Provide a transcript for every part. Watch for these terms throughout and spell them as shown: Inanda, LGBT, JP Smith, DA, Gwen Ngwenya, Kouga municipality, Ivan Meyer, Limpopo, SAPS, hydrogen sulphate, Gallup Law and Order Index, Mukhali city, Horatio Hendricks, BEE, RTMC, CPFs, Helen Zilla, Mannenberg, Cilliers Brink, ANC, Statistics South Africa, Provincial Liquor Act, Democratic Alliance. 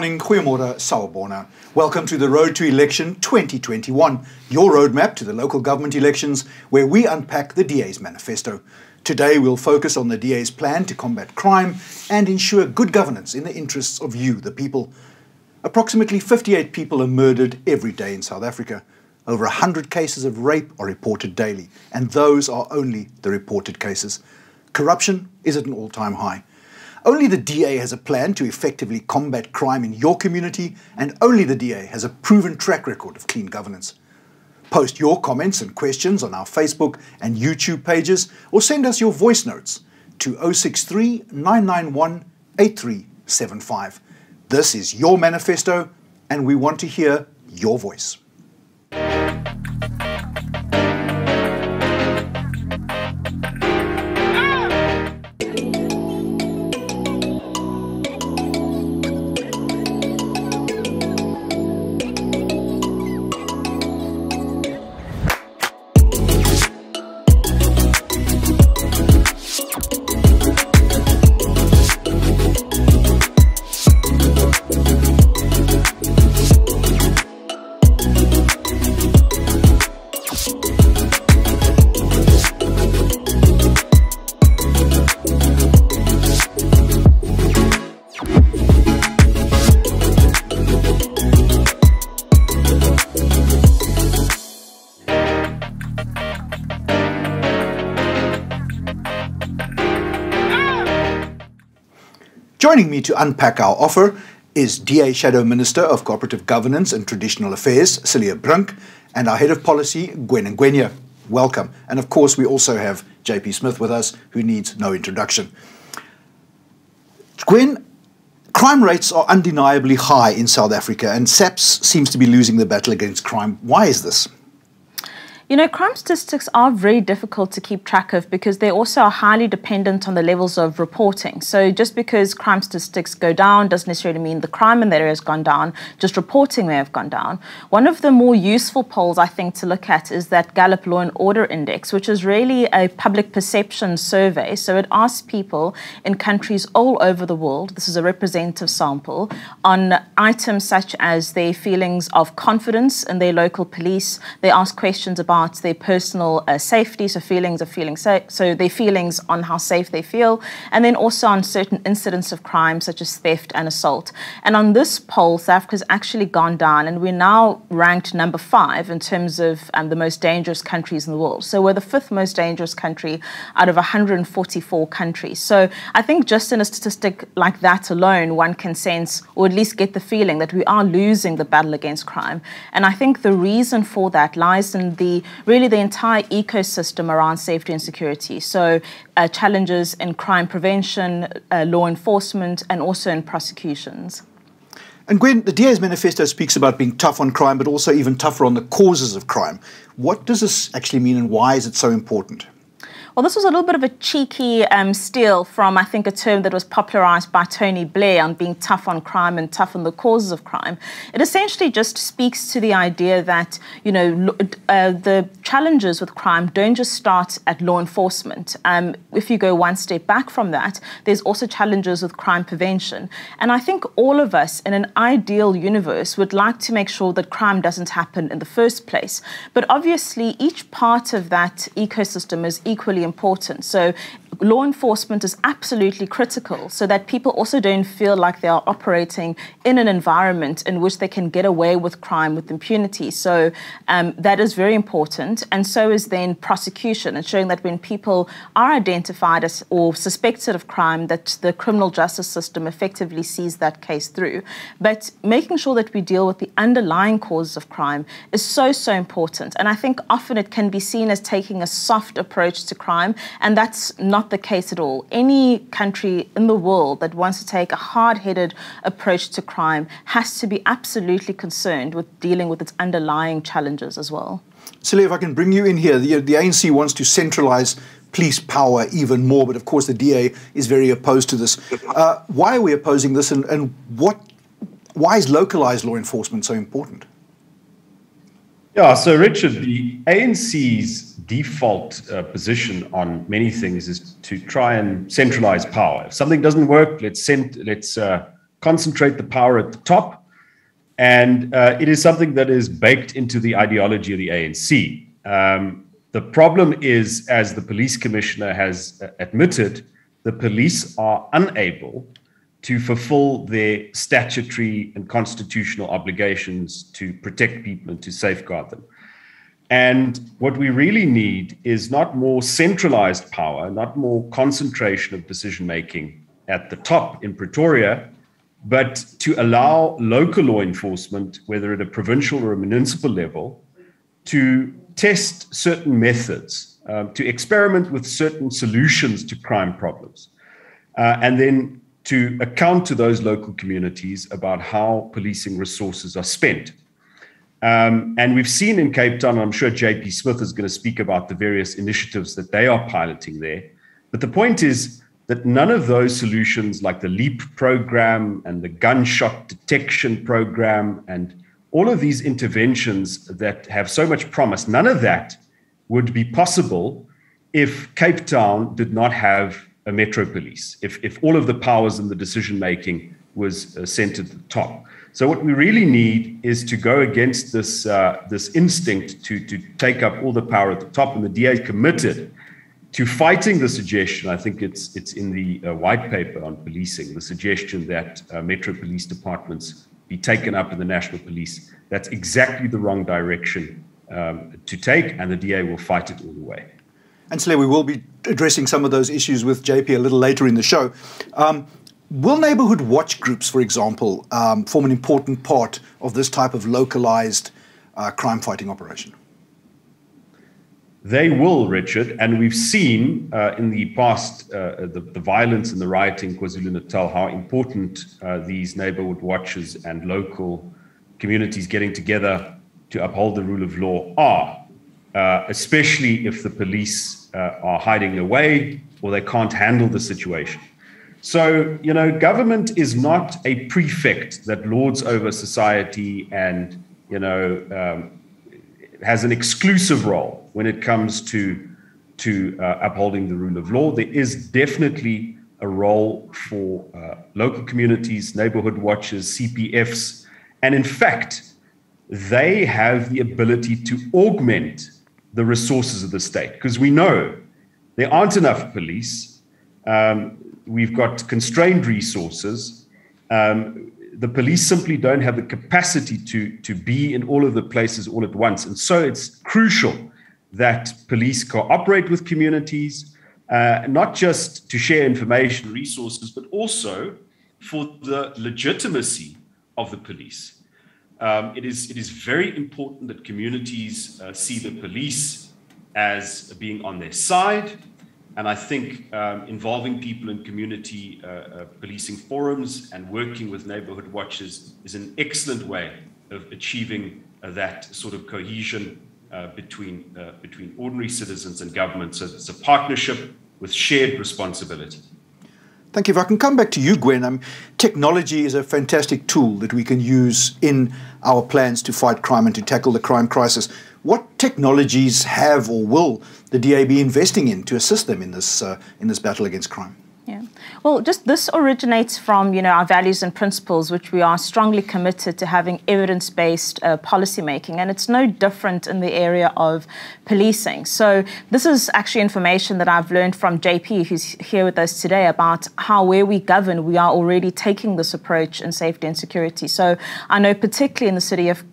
Morning, goeiemorgen, sawubona. Welcome to the Road to Election 2021, your roadmap to the local government elections, where we unpack the DA's manifesto. Today we'll focus on the DA's plan to combat crime and ensure good governance in the interests of you, the people. Approximately 58 people are murdered every day in South Africa. Over 100 cases of rape are reported daily, and those are only the reported cases. Corruption is at an all-time high. Only the DA has a plan to effectively combat crime in your community, and only the DA has a proven track record of clean governance. Post your comments and questions on our Facebook and YouTube pages, or send us your voice notes to 063 991 8375. This is your manifesto, and we want to hear your voice. Joining me to unpack our offer is DA Shadow Minister of Cooperative Governance and Traditional Affairs, Cilliers Brink, and our Head of Policy, Gwen Ngwenya. Welcome. And of course, we also have JP Smith with us, who needs no introduction. Gwen, crime rates are undeniably high in South Africa, and SAPS seems to be losing the battle against crime. Why is this? You know, crime statistics are very difficult to keep track of because they also are highly dependent on the levels of reporting. So just because crime statistics go down doesn't necessarily mean the crime in that area has gone down, just reporting may have gone down. One of the more useful polls I think to look at is that Gallup Law and Order Index, which is really a public perception survey. So it asks people in countries all over the world, this is a representative sample, on items such as their feelings of confidence in their local police. They ask questions about their personal safety, so their feelings on how safe they feel, and then also on certain incidents of crime such as theft and assault. And on this poll, South Africa's actually gone down, and we're now ranked number 5 in terms of the most dangerous countries in the world. So we're the 5th most dangerous country out of 144 countries. So I think just in a statistic like that alone, one can sense, or at least get the feeling, that we are losing the battle against crime. And I think the reason for that lies in the entire ecosystem around safety and security. So challenges in crime prevention, law enforcement, and also in prosecutions. And Gwen, the DA's manifesto speaks about being tough on crime, but also even tougher on the causes of crime. What does this actually mean, and why is it so important? Well, this was a little bit of a cheeky steal from, I think, a term that was popularized by Tony Blair on being tough on crime and tough on the causes of crime. It essentially just speaks to the idea that, you know, the challenges with crime don't just start at law enforcement. If you go one step back from that, there's also challenges with crime prevention. And I think all of us in an ideal universe would like to make sure that crime doesn't happen in the first place. But obviously, each part of that ecosystem is equally important. So law enforcement is absolutely critical so that people also don't feel like they are operating in an environment in which they can get away with crime with impunity. So that is very important. And so is then prosecution, ensuring that when people are identified as or suspected of crime, that the criminal justice system effectively sees that case through. But making sure that we deal with the underlying causes of crime is so, so important. And I think often it can be seen as taking a soft approach to crime, and that's not the case at all. Any country in the world that wants to take a hard-headed approach to crime has to be absolutely concerned with dealing with its underlying challenges as well. Cilliers, if I can bring you in here, the ANC wants to centralise police power even more, but of course the DA is very opposed to this. Why are we opposing this, and why is localised law enforcement so important? Yeah, so Richard, the ANC's default position on many things is to try and centralize power. If something doesn't work, let's concentrate the power at the top. And it is something that is baked into the ideology of the ANC. The problem is, as the police commissioner has admitted, the police are unable to fulfill their statutory and constitutional obligations to protect people and to safeguard them. And what we really need is not more centralized power, not more concentration of decision-making at the top in Pretoria, but to allow local law enforcement, whether at a provincial or a municipal level, to test certain methods, to experiment with certain solutions to crime problems, and then to account to those local communities about how policing resources are spent. And we've seen in Cape Town, I'm sure JP Smith is going to speak about the various initiatives that they are piloting there. But the point is that none of those solutions, like the LEAP program and the gunshot detection program and all of these interventions that have so much promise, none of that would be possible if Cape Town did not have a metro police, if all of the powers and the decision-making was centered at the top. So what we really need is to go against this, this instinct to take up all the power at the top, and the DA committed to fighting the suggestion. I think it's in the white paper on policing, the suggestion that metro police departments be taken up in the national police. That's exactly the wrong direction to take, and the DA will fight it all the way. And Cilliers, we will be addressing some of those issues with JP a little later in the show. Will neighbourhood watch groups, for example, form an important part of this type of localised crime-fighting operation? They will, Richard, and we've seen in the past the violence and the rioting in KwaZulu-Natal, how important these neighborhood watches and local communities getting together to uphold the rule of law are, especially if the police are hiding away or they can't handle the situation. So, you know, government is not a prefect that lords over society and, you know, has an exclusive role when it comes to upholding the rule of law. There is definitely a role for local communities, neighborhood watches, CPFs, and in fact, they have the ability to augment the resources of the state, because we know there aren't enough police. We've got constrained resources. The police simply don't have the capacity to be in all of the places all at once. And so it's crucial that police cooperate with communities, not just to share information, resources, but also for the legitimacy of the police. It is very important that communities see the police as being on their side. And I think involving people in community policing forums and working with neighborhood watches is an excellent way of achieving that sort of cohesion between ordinary citizens and government. So it's a partnership with shared responsibility. Thank you. If I can come back to you, Gwen, technology is a fantastic tool that we can use in our plans to fight crime and to tackle the crime crisis. What technologies have or will the DA be investing in to assist them in this battle against crime? Yeah. Well, just this originates from, you know, our values and principles, which we are strongly committed to having evidence-based policymaking, and it's no different in the area of policing. So this is actually information that I've learned from JP, who's here with us today, about how where we govern, we are already taking this approach in safety and security. So I know particularly in the city of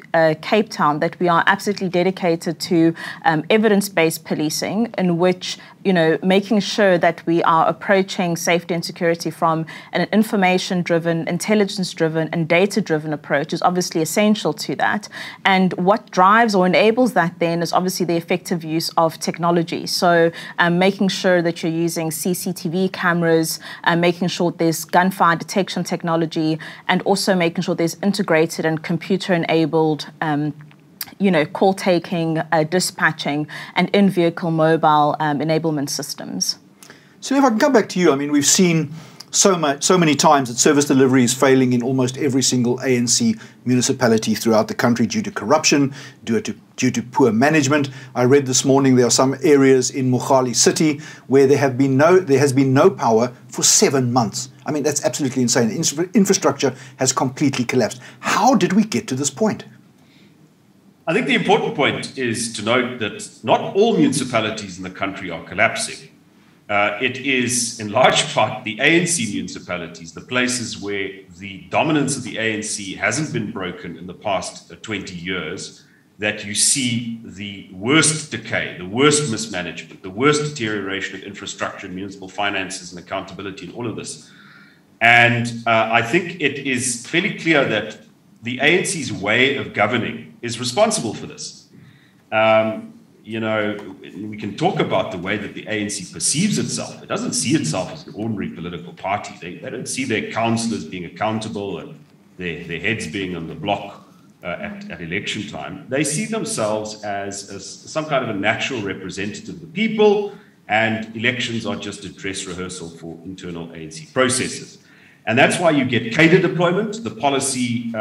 Cape Town that we are absolutely dedicated to evidence-based policing, in which, you know, making sure that we are approaching safety and security from an information-driven, intelligence-driven and data-driven approach is obviously essential to that. And what drives or enables that then is obviously the effective use of technology. So making sure that you're using CCTV cameras, making sure there's gunfire detection technology, and also making sure there's integrated and computer-enabled you know, call taking, dispatching, and in-vehicle mobile enablement systems. So if I can come back to you, we've seen so many times that service delivery is failing in almost every single ANC municipality throughout the country due to corruption, due to poor management. I read this morning there are some areas in Mukhali city where there has been no power for 7 months. I mean, that's absolutely insane. Infrastructure has completely collapsed. How did we get to this point? I think the important point is to note that not all municipalities in the country are collapsing. It is, in large part, the ANC municipalities, the places where the dominance of the ANC hasn't been broken in the past 20 years, that you see the worst decay, the worst mismanagement, the worst deterioration of infrastructure, municipal finances, and accountability, and all of this. And I think it is fairly clear that the ANC's way of governing is responsible for this. You know, we can talk about the way that the ANC perceives itself. It doesn't see itself as an ordinary political party. They don't see their councillors being accountable and their heads being on the block at election time. They see themselves as some kind of a natural representative of the people, and elections are just a dress rehearsal for internal ANC processes. And that's why you get cadre deployment, the policy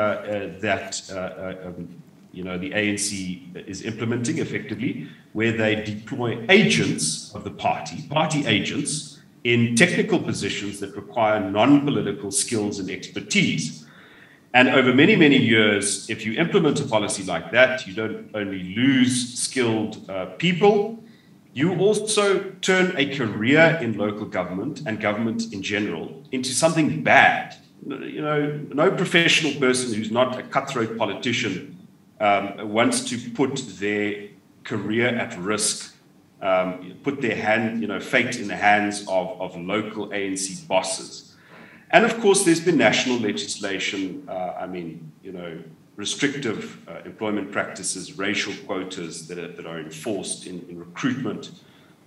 you know, the ANC is implementing effectively, where they deploy agents of the party, party agents, in technical positions that require non-political skills and expertise. And over many, many years, if you implement a policy like that, you don't only lose skilled people, you also turn a career in local government and government in general into something bad. You know, no professional person who's not a cutthroat politician wants to put their career at risk, put their hand, you know, fate in the hands of local ANC bosses. And of course, there's been national legislation, I mean, you know, restrictive employment practices, racial quotas that are enforced in recruitment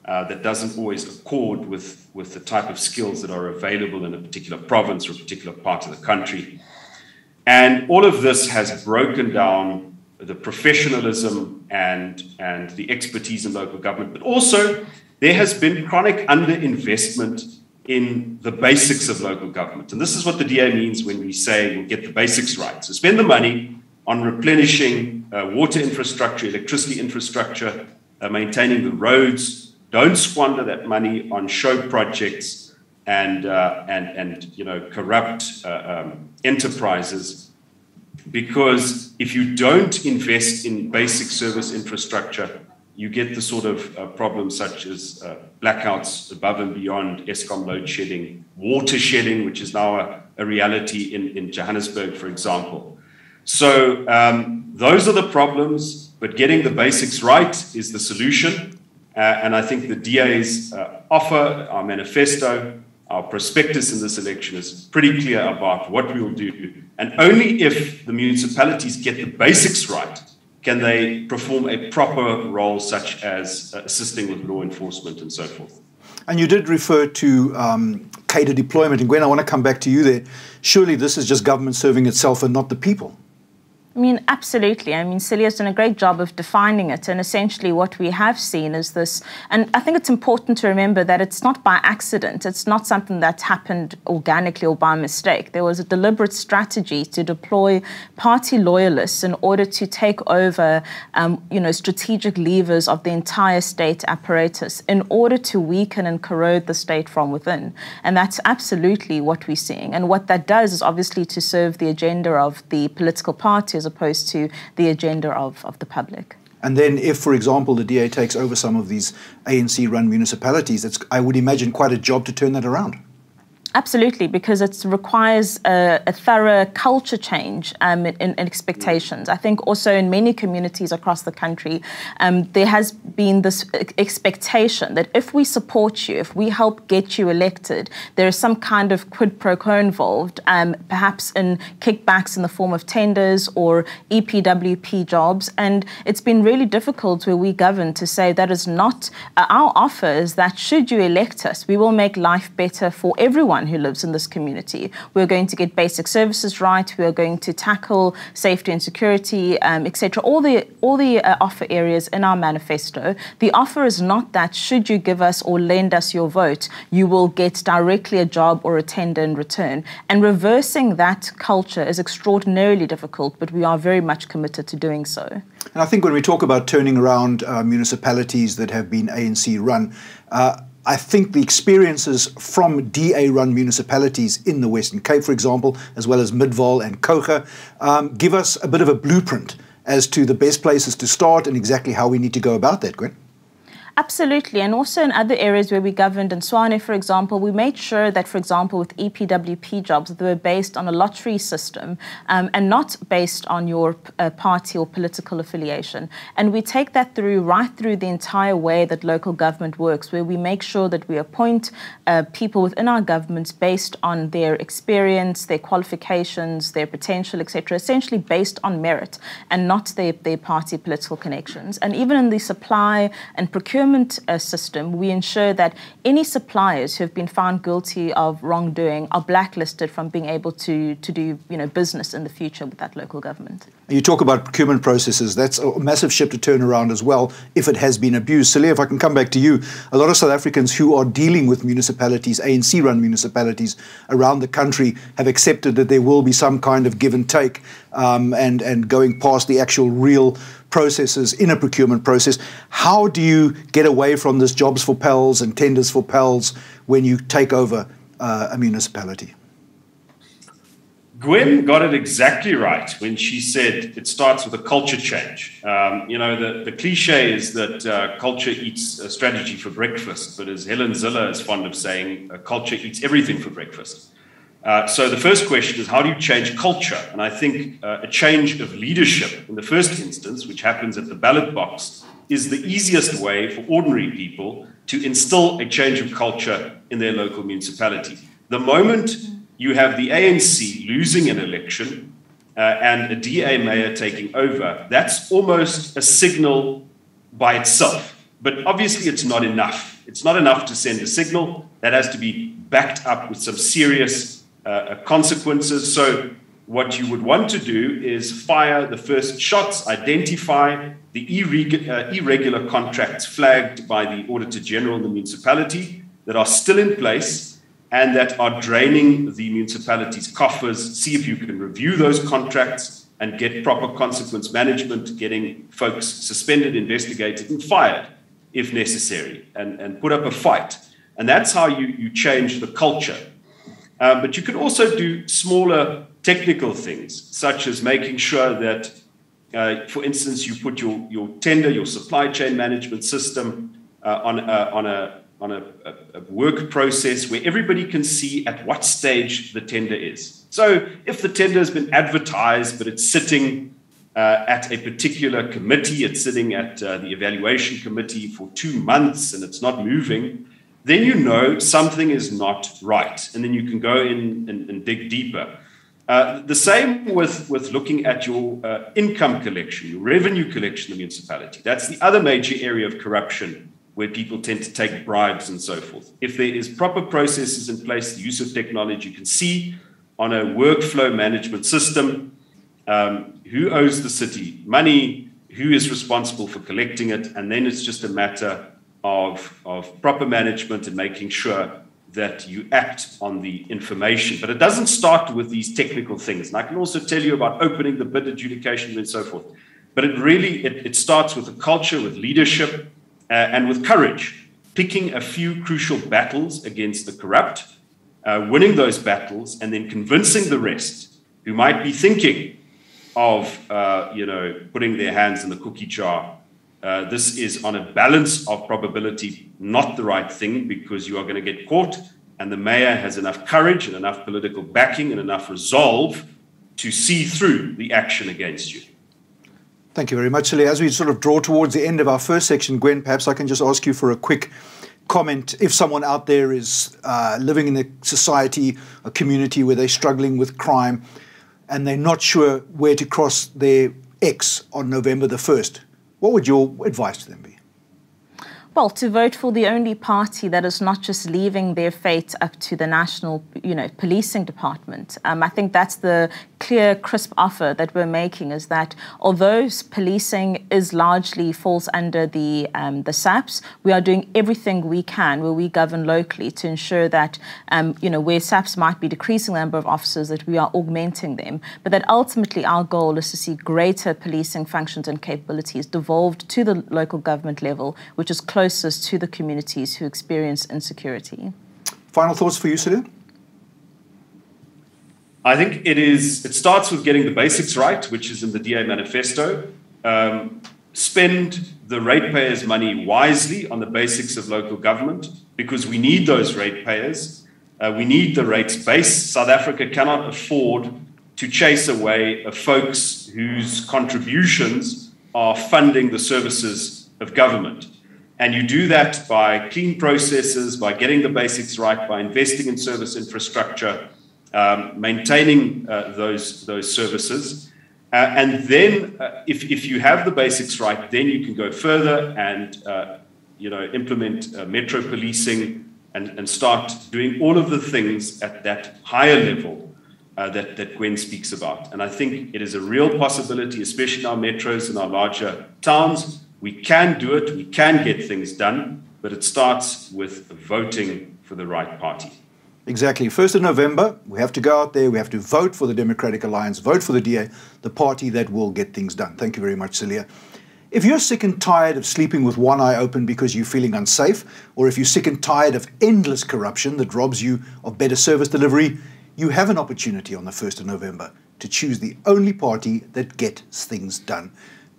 that doesn't always accord with the type of skills that are available in a particular province or a particular part of the country. And all of this has broken down the professionalism and the expertise in local government, but also there has been chronic underinvestment in the basics of local government. And this is what the DA means when we say we'll get the basics right. So spend the money on replenishing water infrastructure, electricity infrastructure, maintaining the roads. Don't squander that money on show projects and you know, corrupt enterprises. Because if you don't invest in basic service infrastructure, you get the sort of problems such as blackouts above and beyond, Eskom load shedding, water shedding, which is now a reality in Johannesburg, for example. So those are the problems, but getting the basics right is the solution. And I think the DA's offer, our manifesto, our prospectus in this election is pretty clear about what we will do. And only if the municipalities get the basics right can they perform a proper role such as assisting with law enforcement and so forth. And you did refer to cadre deployment. And Gwen, I want to come back to you there. Surely this is just government serving itself and not the people. I mean, absolutely. I mean, Cilliers has done a great job of defining it, and essentially what we have seen is this, and I think it's important to remember that it's not by accident. It's not something that's happened organically or by mistake. There was a deliberate strategy to deploy party loyalists in order to take over, you know, strategic levers of the entire state apparatus in order to weaken and corrode the state from within. And that's absolutely what we're seeing. And what that does is obviously to serve the agenda of the political party, as opposed to the agenda of the public. And then if, for example, the DA takes over some of these ANC-run municipalities, that's, I would imagine, quite a job to turn that around. Absolutely, because it requires a thorough culture change in expectations. I think also in many communities across the country, there has been this expectation that if we support you, if we help get you elected, there is some kind of quid pro quo involved, perhaps in kickbacks in the form of tenders or EPWP jobs. And it's been really difficult where we govern to say that is not our offer, is that should you elect us, we will make life better for everyone. everyone who lives in this community. We're going to get basic services right. We're going to tackle safety and security, etc. All the offer areas in our manifesto. The offer is not that should you give us or lend us your vote, you will get directly a job or a tender in return. And reversing that culture is extraordinarily difficult, but we are very much committed to doing so. And I think when we talk about turning around municipalities that have been ANC run, I think the experiences from DA-run municipalities in the Western Cape, for example, as well as Midvaal and Kouga, give us a bit of a blueprint as to the best places to start and exactly how we need to go about that, Gwen. Absolutely, and also in other areas where we governed in Swane, for example, we made sure that, for example, with EPWP jobs, they were based on a lottery system and not based on your party or political affiliation. And we take that through right through the entire way that local government works, where we make sure that we appoint people within our governments based on their experience, their qualifications, their potential, etc., essentially based on merit and not their party political connections. And even in the supply and procurement system, we ensure that any suppliers who have been found guilty of wrongdoing are blacklisted from being able to do business in the future with that local government. You talk about procurement processes. That's a massive ship to turn around as well if it has been abused. Cilliers, if I can come back to you, a lot of South Africans who are dealing with municipalities, ANC-run municipalities around the country, have accepted that there will be some kind of give and take and going past the actual real processes in a procurement process. How do you get away from this jobs for pals and tenders for pals when you take over a municipality? Gwen got it exactly right when she said it starts with a culture change. The cliche is that culture eats a strategy for breakfast, but as Helen Zilla is fond of saying, culture eats everything for breakfast. So the first question is, how do you change culture? And I think a change of leadership in the first instance, which happens at the ballot box, is the easiest way for ordinary people to instill a change of culture in their local municipality. The moment you have the ANC losing an election and a DA mayor taking over, that's almost a signal by itself. But obviously it's not enough. It's not enough to send a signal. That has to be backed up with some serious consequences. So what you would want to do is fire the first shots, identify the irregular contracts flagged by the Auditor General in the municipality that are still in place and that are draining the municipality's coffers. See if you can review those contracts and get proper consequence management, getting folks suspended, investigated, and fired if necessary, and put up a fight. And that's how you change the culture. But you could also do smaller technical things, such as making sure that, for instance, you put your tender, your supply chain management system on a work process where everybody can see at what stage the tender is. So if the tender has been advertised, but it's sitting at a particular committee, it's sitting at the evaluation committee for 2 months and it's not moving, then you know something is not right, and then you can go in and dig deeper. The same with looking at your income collection, your revenue collection of the municipality. That's the other major area of corruption where people tend to take bribes and so forth. If there is proper processes in place, the use of technology, you can see on a workflow management system who owes the city money, who is responsible for collecting it, and then it's just a matter of proper management and making sure that you act on the information. But it doesn't start with these technical things. And I can also tell you about opening the bid adjudication and so forth. But it really, it starts with a culture, with leadership, and with courage, picking a few crucial battles against the corrupt, winning those battles, and then convincing the rest who might be thinking of, putting their hands in the cookie jar. This is, on a balance of probability, not the right thing, because you are going to get caught, and the mayor has enough courage and enough political backing and enough resolve to see through the action against you. Thank you very much, Cilliers. As we sort of draw towards the end of our first section, Gwen, perhaps I can just ask you for a quick comment. If someone out there is living in a society, a community where they're struggling with crime and they're not sure where to cross their X on November the 1st, what would your advice to them be? well, to vote for the only party that is not just leaving their fate up to the national, policing department. I think that's the clear, crisp offer that we're making, is that although policing is largely falls under the SAPS, we are doing everything we can where we govern locally to ensure that, where SAPS might be decreasing the number of officers, that we are augmenting them, but that ultimately our goal is to see greater policing functions and capabilities devolved to the local government level, which is closest to the communities who experience insecurity. Final thoughts for you, Cilliers? I think it starts with getting the basics right, which is in the DA manifesto. Spend the ratepayers' money wisely on the basics of local government, because we need those ratepayers. We need the rates base. South Africa cannot afford to chase away folks whose contributions are funding the services of government. And you do that by clean processes, by getting the basics right, by investing in service infrastructure, maintaining those services. And then if you have the basics right, then you can go further and implement metro policing and start doing all of the things at that higher level that Gwen speaks about. And I think it is a real possibility, especially in our metros and our larger towns. We can do it, we can get things done, but it starts with voting for the right party. Exactly. 1st of November, we have to go out there, we have to vote for the Democratic Alliance, vote for the DA, the party that will get things done. Thank you very much, Celia. If you're sick and tired of sleeping with one eye open because you're feeling unsafe, or if you're sick and tired of endless corruption that robs you of better service delivery, you have an opportunity on the 1st of November to choose the only party that gets things done.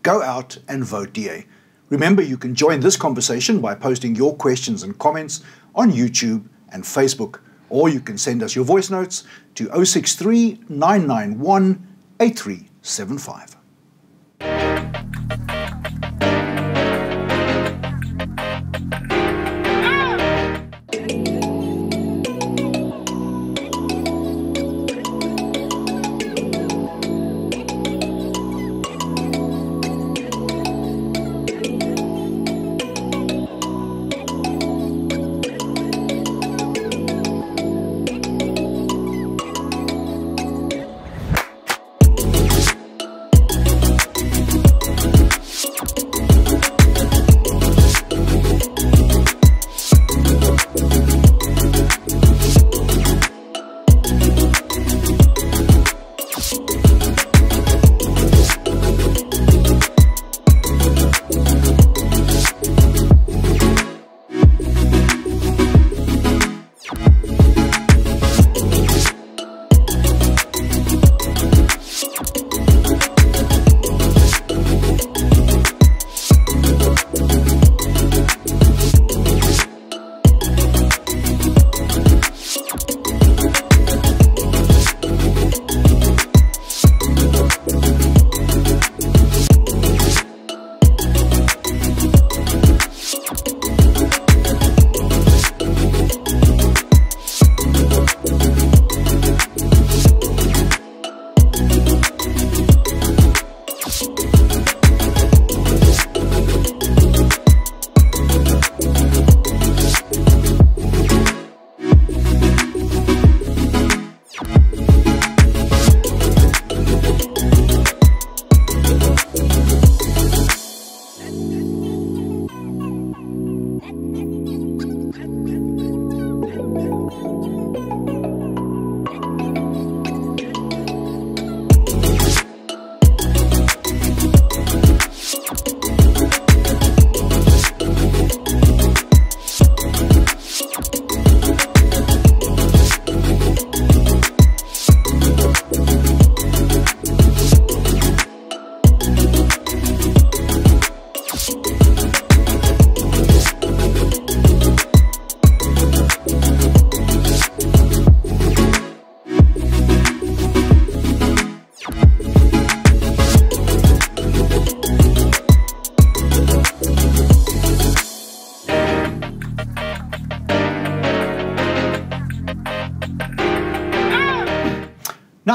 Go out and vote DA. Remember, you can join this conversation by posting your questions and comments on YouTube and Facebook, or you can send us your voice notes to 063 991 8375.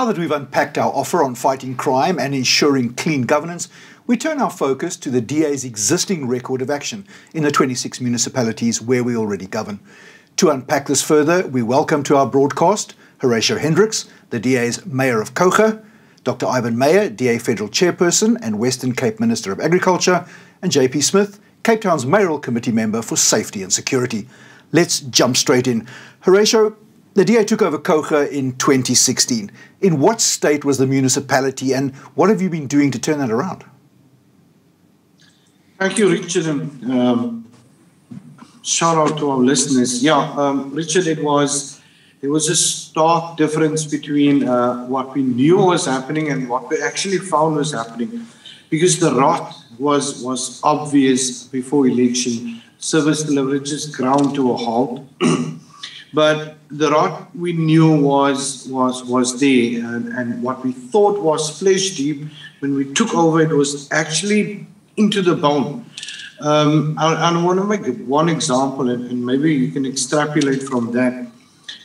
Now that we've unpacked our offer on fighting crime and ensuring clean governance, we turn our focus to the DA's existing record of action in the 26 municipalities where we already govern. To unpack this further, we welcome to our broadcast Horatio Hendricks, the DA's Mayor of Kouga, Dr. Ivan Meyer, DA Federal Chairperson and Western Cape Minister of Agriculture, and JP Smith, Cape Town's Mayoral Committee Member for Safety and Security. Let's jump straight in. Horatio, the DA took over Kouga in 2016. In what state was the municipality and what have you been doing to turn that around? Thank you, Richard, and shout out to our listeners. Richard, there was a stark difference between what we knew was happening and what we actually found was happening, because the rot was obvious before election. Service delivery just ground to a halt. But the rot we knew was there, and what we thought was flesh deep, when we took over, it was actually into the bone. I want to make one example, and maybe you can extrapolate from that.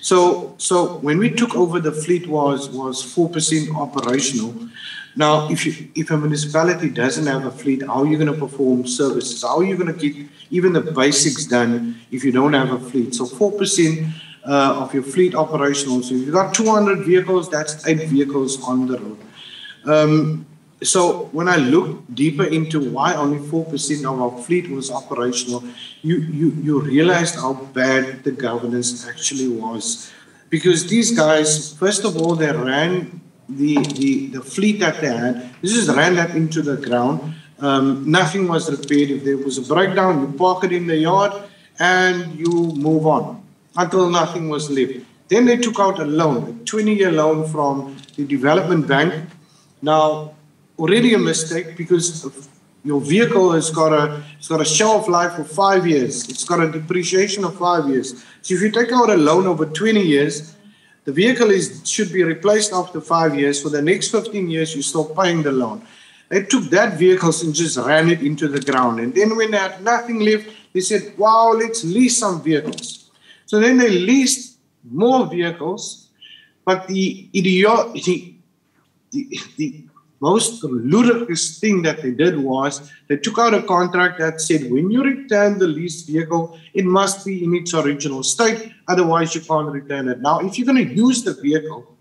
So when we took over, the fleet was 4% operational. Now, if a municipality doesn't have a fleet, how are you going to perform services? How are you going to get even the basics done if you don't have a fleet? So 4% of your fleet operational. So if you've got 200 vehicles, that's 8 vehicles on the road. So when I looked deeper into why only 4% of our fleet was operational, you realized how bad the governance actually was. Because these guys, first of all, they ran the fleet that they had. They just ran that into the ground. Nothing was repaired. If there was a breakdown, you park it in the yard and you move on until nothing was left. Then they took out a loan, a 20-year loan from the development bank. Now, already a mistake, because your vehicle has got a shelf life of 5 years. It's got a depreciation of 5 years. So if you take out a loan over 20 years, the vehicle should be replaced after 5 years. For the next 15 years, you're still paying the loan. They took that vehicle and just ran it into the ground. And then when they had nothing left, they said, wow, let's lease some vehicles. So then they leased more vehicles, but the most ludicrous thing that they did was they took out a contract that said when you return the leased vehicle, it must be in its original state, otherwise you can't return it. Now, if you're going to use the vehicle,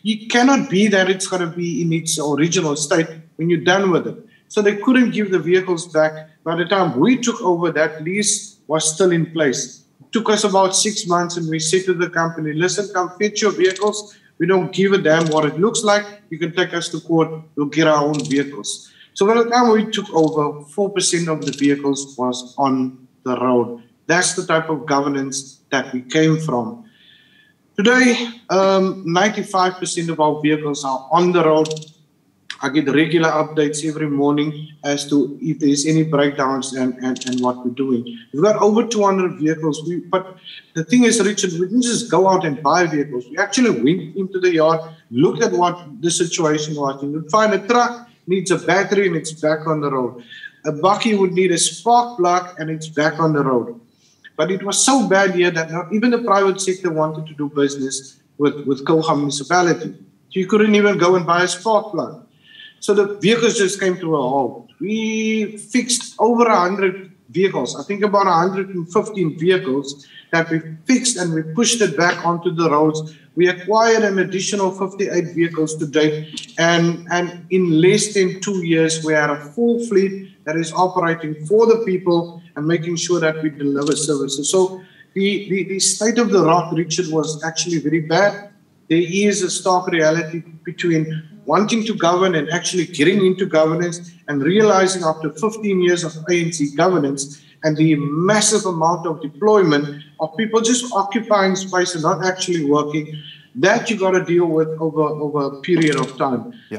you cannot be that it's going to be in its original state when you're done with it. So they couldn't give the vehicles back. By the time we took over, that lease was still in place. It took us about 6 months, and we said to the company, listen, come fetch your vehicles. We don't give a damn what it looks like. You can take us to court. We'll get our own vehicles. So by the time we took over, 4% of the vehicles was on the road. That's the type of governance that we came from. Today, 95% of our vehicles are on the road. I get regular updates every morning as to if there's any breakdowns and what we're doing. We've got over 200 vehicles. But the thing is, Richard, we didn't just go out and buy vehicles. We actually went into the yard, looked at what the situation was. You would find a truck needs a battery and it's back on the road. A bucky would need a spark plug and it's back on the road. But it was so bad here that not even the private sector wanted to do business with Kouga municipality. So you couldn't even go and buy a spark plug. So the vehicles just came to a halt. We fixed over 100 vehicles, I think about 115 vehicles that we fixed, and we pushed it back onto the roads. We acquired an additional 58 vehicles to date, and in less than 2 years, we had a full fleet that is operating for the people and making sure that we deliver services. So the state of the rock, Richard, was actually very bad. There is a stark reality between wanting to govern and actually getting into governance, and realizing after 15 years of ANC governance and the massive amount of deployment of people just occupying space and not actually working, that you got to deal with over a period of time. Yeah.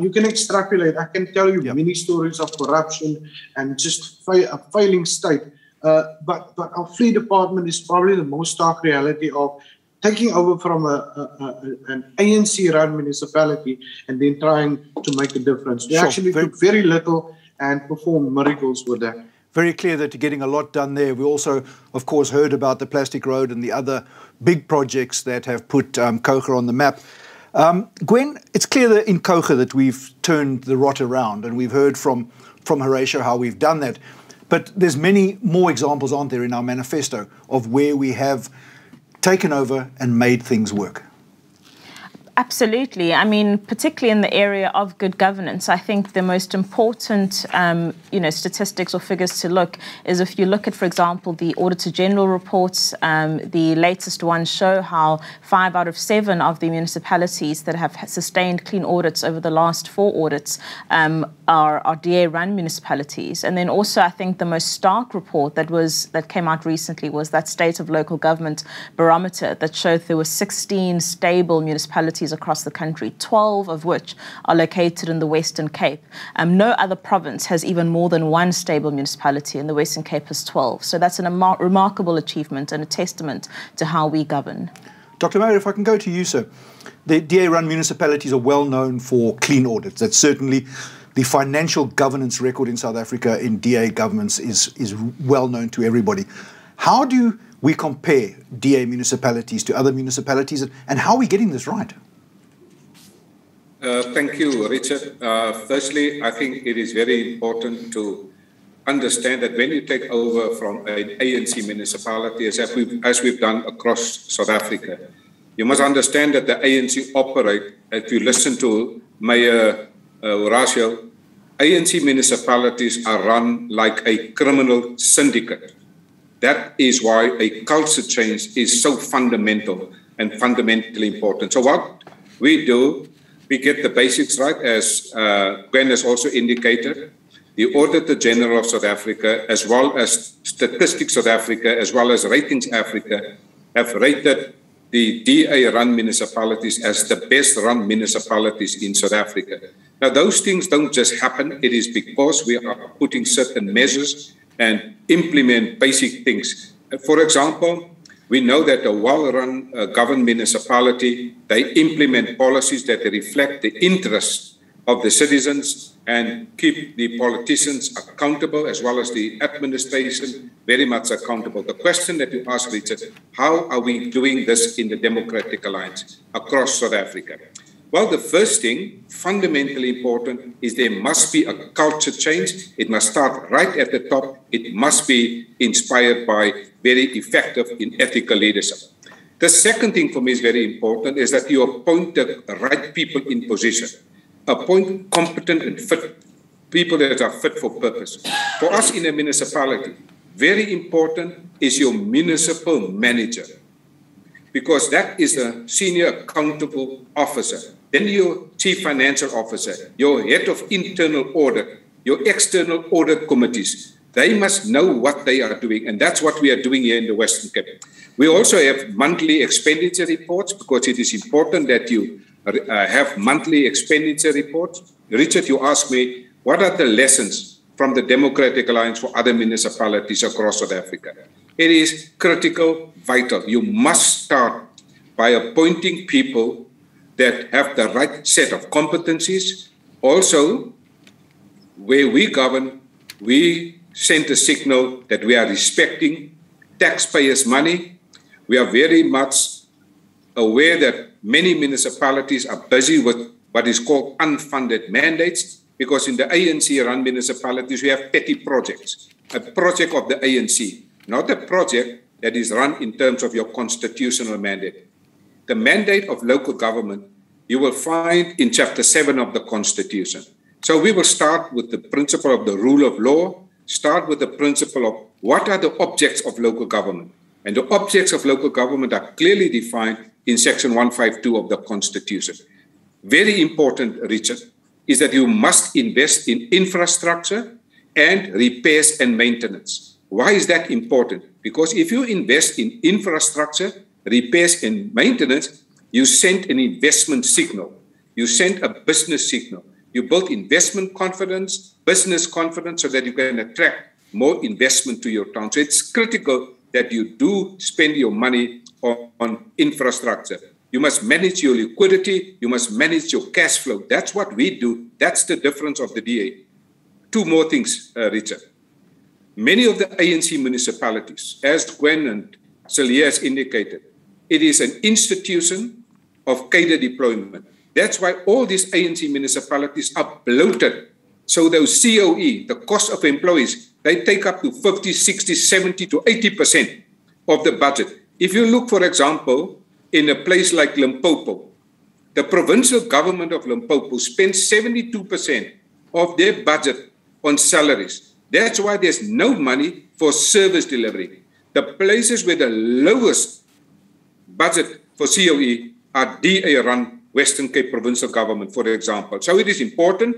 You can extrapolate. I can tell you many stories of corruption and just a failing state. But our fleet department is probably the most stark reality of taking over from an ANC-run municipality and then trying to make a difference. We actually took very little and performed miracles with that. very clear that you're getting a lot done there. We also, of course, heard about the Plastic Road and the other big projects that have put Kouga on the map. Gwen, it's clear that in Kouga that we've turned the rot around, and we've heard from Horatio how we've done that. But there's many more examples, aren't there, in our manifesto of where we have taken over and made things work. Absolutely. I mean, particularly in the area of good governance, I think the most important, statistics or figures to look is if you look at, for example, the Auditor General reports, the latest ones show how 5 out of 7 of the municipalities that have sustained clean audits over the last 4 audits are DA-run municipalities. And then also, I think the most stark report that came out recently was that State of Local Government barometer that showed there were 16 stable municipalities across the country, 12 of which are located in the Western Cape. No other province has even more than one stable municipality, and the Western Cape has 12. So that's a remarkable achievement and a testament to how we govern. Dr. Meyer, if I can go to you, sir. The DA-run municipalities are well known for clean audits. That's certainly the financial governance record in South Africa in DA governments is well known to everybody. How do we compare DA municipalities to other municipalities, and how are we getting this right? Thank you, Richard. Firstly, I think it is very important to understand that when you take over from an ANC municipality, as we've done across South Africa, you must understand that the ANC operate, if you listen to Mayor Horatio, ANC municipalities are run like a criminal syndicate. That is why a culture change is so fundamental and fundamentally important. So what we do, we get the basics right, as Gwen has also indicated. The Auditor General of South Africa, as well as Statistics South Africa, as well as Ratings Africa, have rated the DA-run municipalities as the best-run municipalities in South Africa. Now, those things don't just happen. It is because we are putting certain measures and implement basic things. For example, we know that a well-run governed municipality, they implement policies that reflect the interests of the citizens and keep the politicians accountable, as well as the administration very much accountable. The question that you asked, Richard, how are we doing this in the Democratic Alliance across South Africa? Well, the first thing, fundamentally important, is there must be a culture change. It must start right at the top. It must be inspired by very effective and ethical leadership. The second thing for me is very important is that you appoint the right people in position. Appoint competent and fit people that are fit for purpose. For us in a municipality, very important is your municipal manager, because that is the senior accountable officer. Then your chief financial officer, your head of internal audit, your external audit committees, they must know what they are doing. And that's what we are doing here in the Western Cape. We also have monthly expenditure reports, because it is important that you have monthly expenditure reports. Richard, you asked me, what are the lessons from the Democratic Alliance for other municipalities across South Africa? It is critical, vital. You must start by appointing people that have the right set of competencies. Also, where we govern, we send a signal that we are respecting taxpayers' money. We are very much aware that many municipalities are busy with what is called unfunded mandates, because in the ANC-run municipalities, we have petty projects, a project of the ANC, not a project that is run in terms of your constitutional mandate. The mandate of local government, you will find in Chapter 7 of the Constitution. So we will start with the principle of the rule of law, start with the principle of what are the objects of local government. And the objects of local government are clearly defined in Section 152 of the Constitution. Very important, Richard, is that you must invest in infrastructure and repairs and maintenance. Why is that important? Because if you invest in infrastructure, repairs and maintenance, you send an investment signal. You send a business signal. You build investment confidence, business confidence, so that you can attract more investment to your town. So it's critical that you do spend your money on infrastructure. You must manage your liquidity. You must manage your cash flow. That's what we do. That's the difference of the DA. Two more things, Richard. many of the ANC municipalities, as Gwen and Cilliers indicated, it is an institution of cadre deployment. That's why all these ANC municipalities are bloated. So those COE, the cost of employees, they take up to 50, 60, 70 to 80% of the budget. If you look, for example, in a place like Limpopo, the provincial government of Limpopo spends 72% of their budget on salaries. That's why there's no money for service delivery. The places with the lowest budget for COE are DA-run Western Cape provincial government, for example. So it is important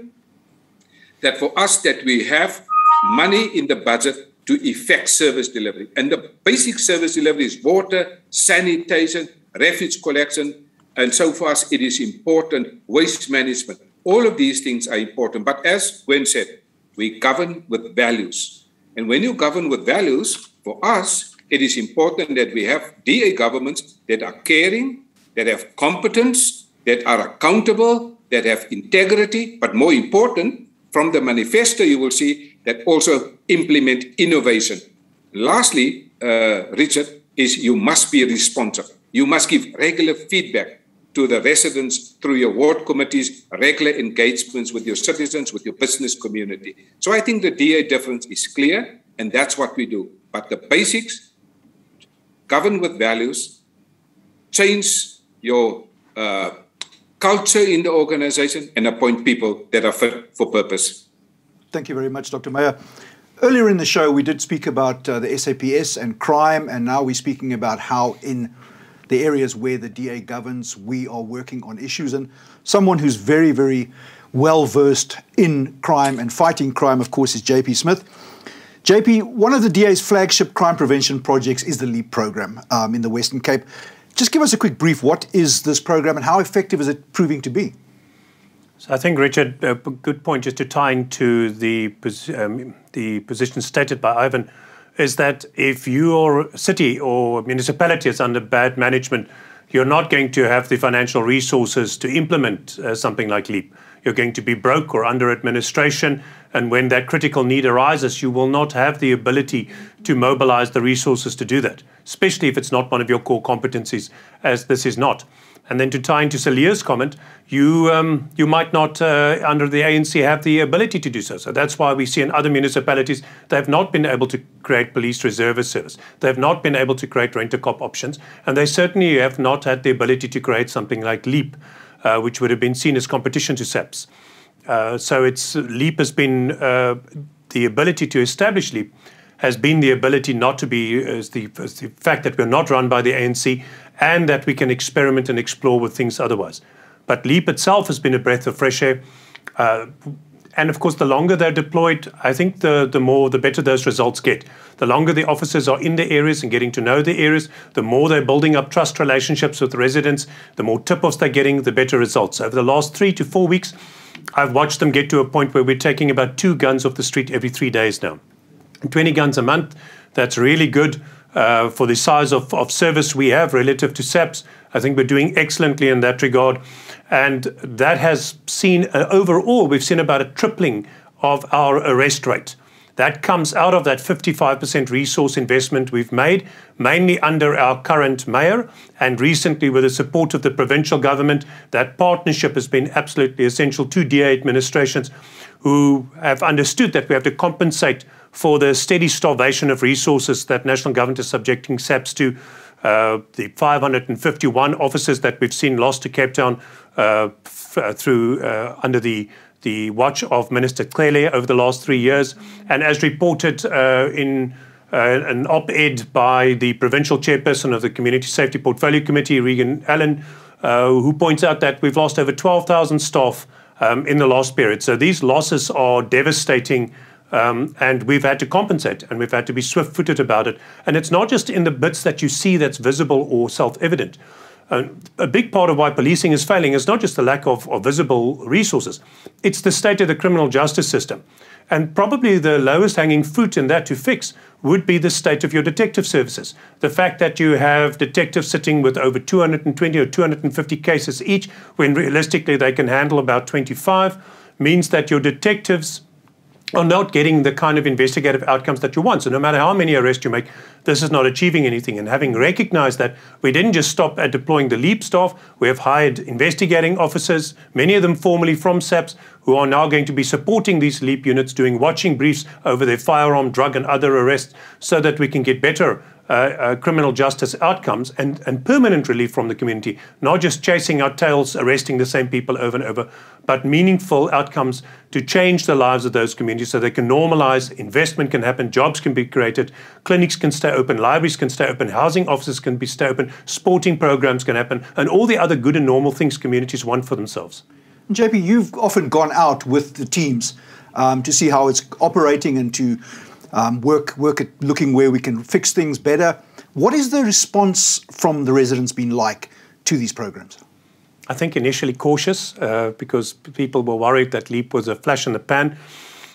that for us that we have money in the budget to effect service delivery. And the basic service delivery is water, sanitation, refuse collection, and so for us it is important, waste management. All of these things are important. But as Gwen said, we govern with values. And when you govern with values, for us, it is important that we have DA governments that are caring, that have competence, that are accountable, that have integrity, but more important, from the manifesto you will see that also implement innovation. Lastly, Richard, is you must be responsive. You must give regular feedback to the residents through your ward committees, regular engagements with your citizens, with your business community. So I think the DA difference is clear, and that's what we do. But the basics, govern with values, change your culture in the organization, and appoint people that are fit for purpose. Thank you very much, Dr. Meyer. Earlier in the show, we did speak about the SAPS and crime, and now we're speaking about how in the areas where the DA governs, we are working on issues. And someone who's very, very well-versed in crime and fighting crime, of course, is JP Smith. JP, one of the DA's flagship crime prevention projects is the LEAP program in the Western Cape. Just give us a quick brief. What is this program and how effective is it proving to be? So I think, Richard, a good point just to tie into the position stated by Ivan, is that if your city or municipality is under bad management, you're not going to have the financial resources to implement something like LEAP. You're going to be broke or under administration, and when that critical need arises, you will not have the ability to mobilize the resources to do that, especially if it's not one of your core competencies, as this is not. And then to tie into Cilliers' comment, you might not, under the ANC, have the ability to do so. So that's why we see in other municipalities, they have not been able to create police reservist service. They have not been able to create rent-a-cop options. And they certainly have not had the ability to create something like LEAP, which would have been seen as competition to SAPS. LEAP has been the ability to establish LEAP, has been the ability not to be, the fact that we're not run by the ANC and that we can experiment and explore with things otherwise. But LEAP itself has been a breath of fresh air. And of course, the longer they're deployed, I think the better those results get. The longer the officers are in the areas and getting to know the areas, the more they're building up trust relationships with residents, the more tip-offs they're getting, the better results. Over the last 3 to 4 weeks, I've watched them get to a point where we're taking about 2 guns off the street every 3 days now. 20 guns a month, that's really good for the size of service we have relative to SAPS. I think we're doing excellently in that regard. And that has seen, overall, we've seen about a tripling of our arrest rate. That comes out of that 55% resource investment we've made, mainly under our current mayor, and recently with the support of the provincial government. That partnership has been absolutely essential to DA administrations who have understood that we have to compensate for the steady starvation of resources that national government is subjecting SAPS to, the 551 officers that we've seen lost to Cape Town under the watch of Minister Klele over the last 3 years. And as reported in an op-ed by the provincial chairperson of the Community Safety Portfolio Committee, Regan Allen, who points out that we've lost over 12,000 staff in the last period. So these losses are devastating. And we've had to compensate, and we've had to be swift-footed about it. And it's not just in the bits that you see that's visible or self-evident. A big part of why policing is failing is not just the lack of visible resources. It's the state of the criminal justice system. And probably the lowest hanging fruit in that to fix would be the state of your detective services. The fact that you have detectives sitting with over 220 or 250 cases each, when realistically they can handle about 25, means that your detectives are not getting the kind of investigative outcomes that you want. So no matter how many arrests you make, this is not achieving anything. And having recognized that, we didn't just stop at deploying the LEAP staff. We have hired investigating officers, many of them formerly from SAPS, who are now going to be supporting these LEAP units, doing watching briefs over their firearm, drug, and other arrests, so that we can get better criminal justice outcomes and permanent relief from the community, not just chasing our tails, arresting the same people over and over, but meaningful outcomes to change the lives of those communities so they can normalize, investment can happen, jobs can be created, clinics can stay open, libraries can stay open, housing offices can be stay open, sporting programs can happen, and all the other good and normal things communities want for themselves. JP, you've often gone out with the teams to see how it's operating and to work at looking where we can fix things better. What is the response from the residents been like to these programs? I think initially cautious because people were worried that LEAP was a flash in the pan.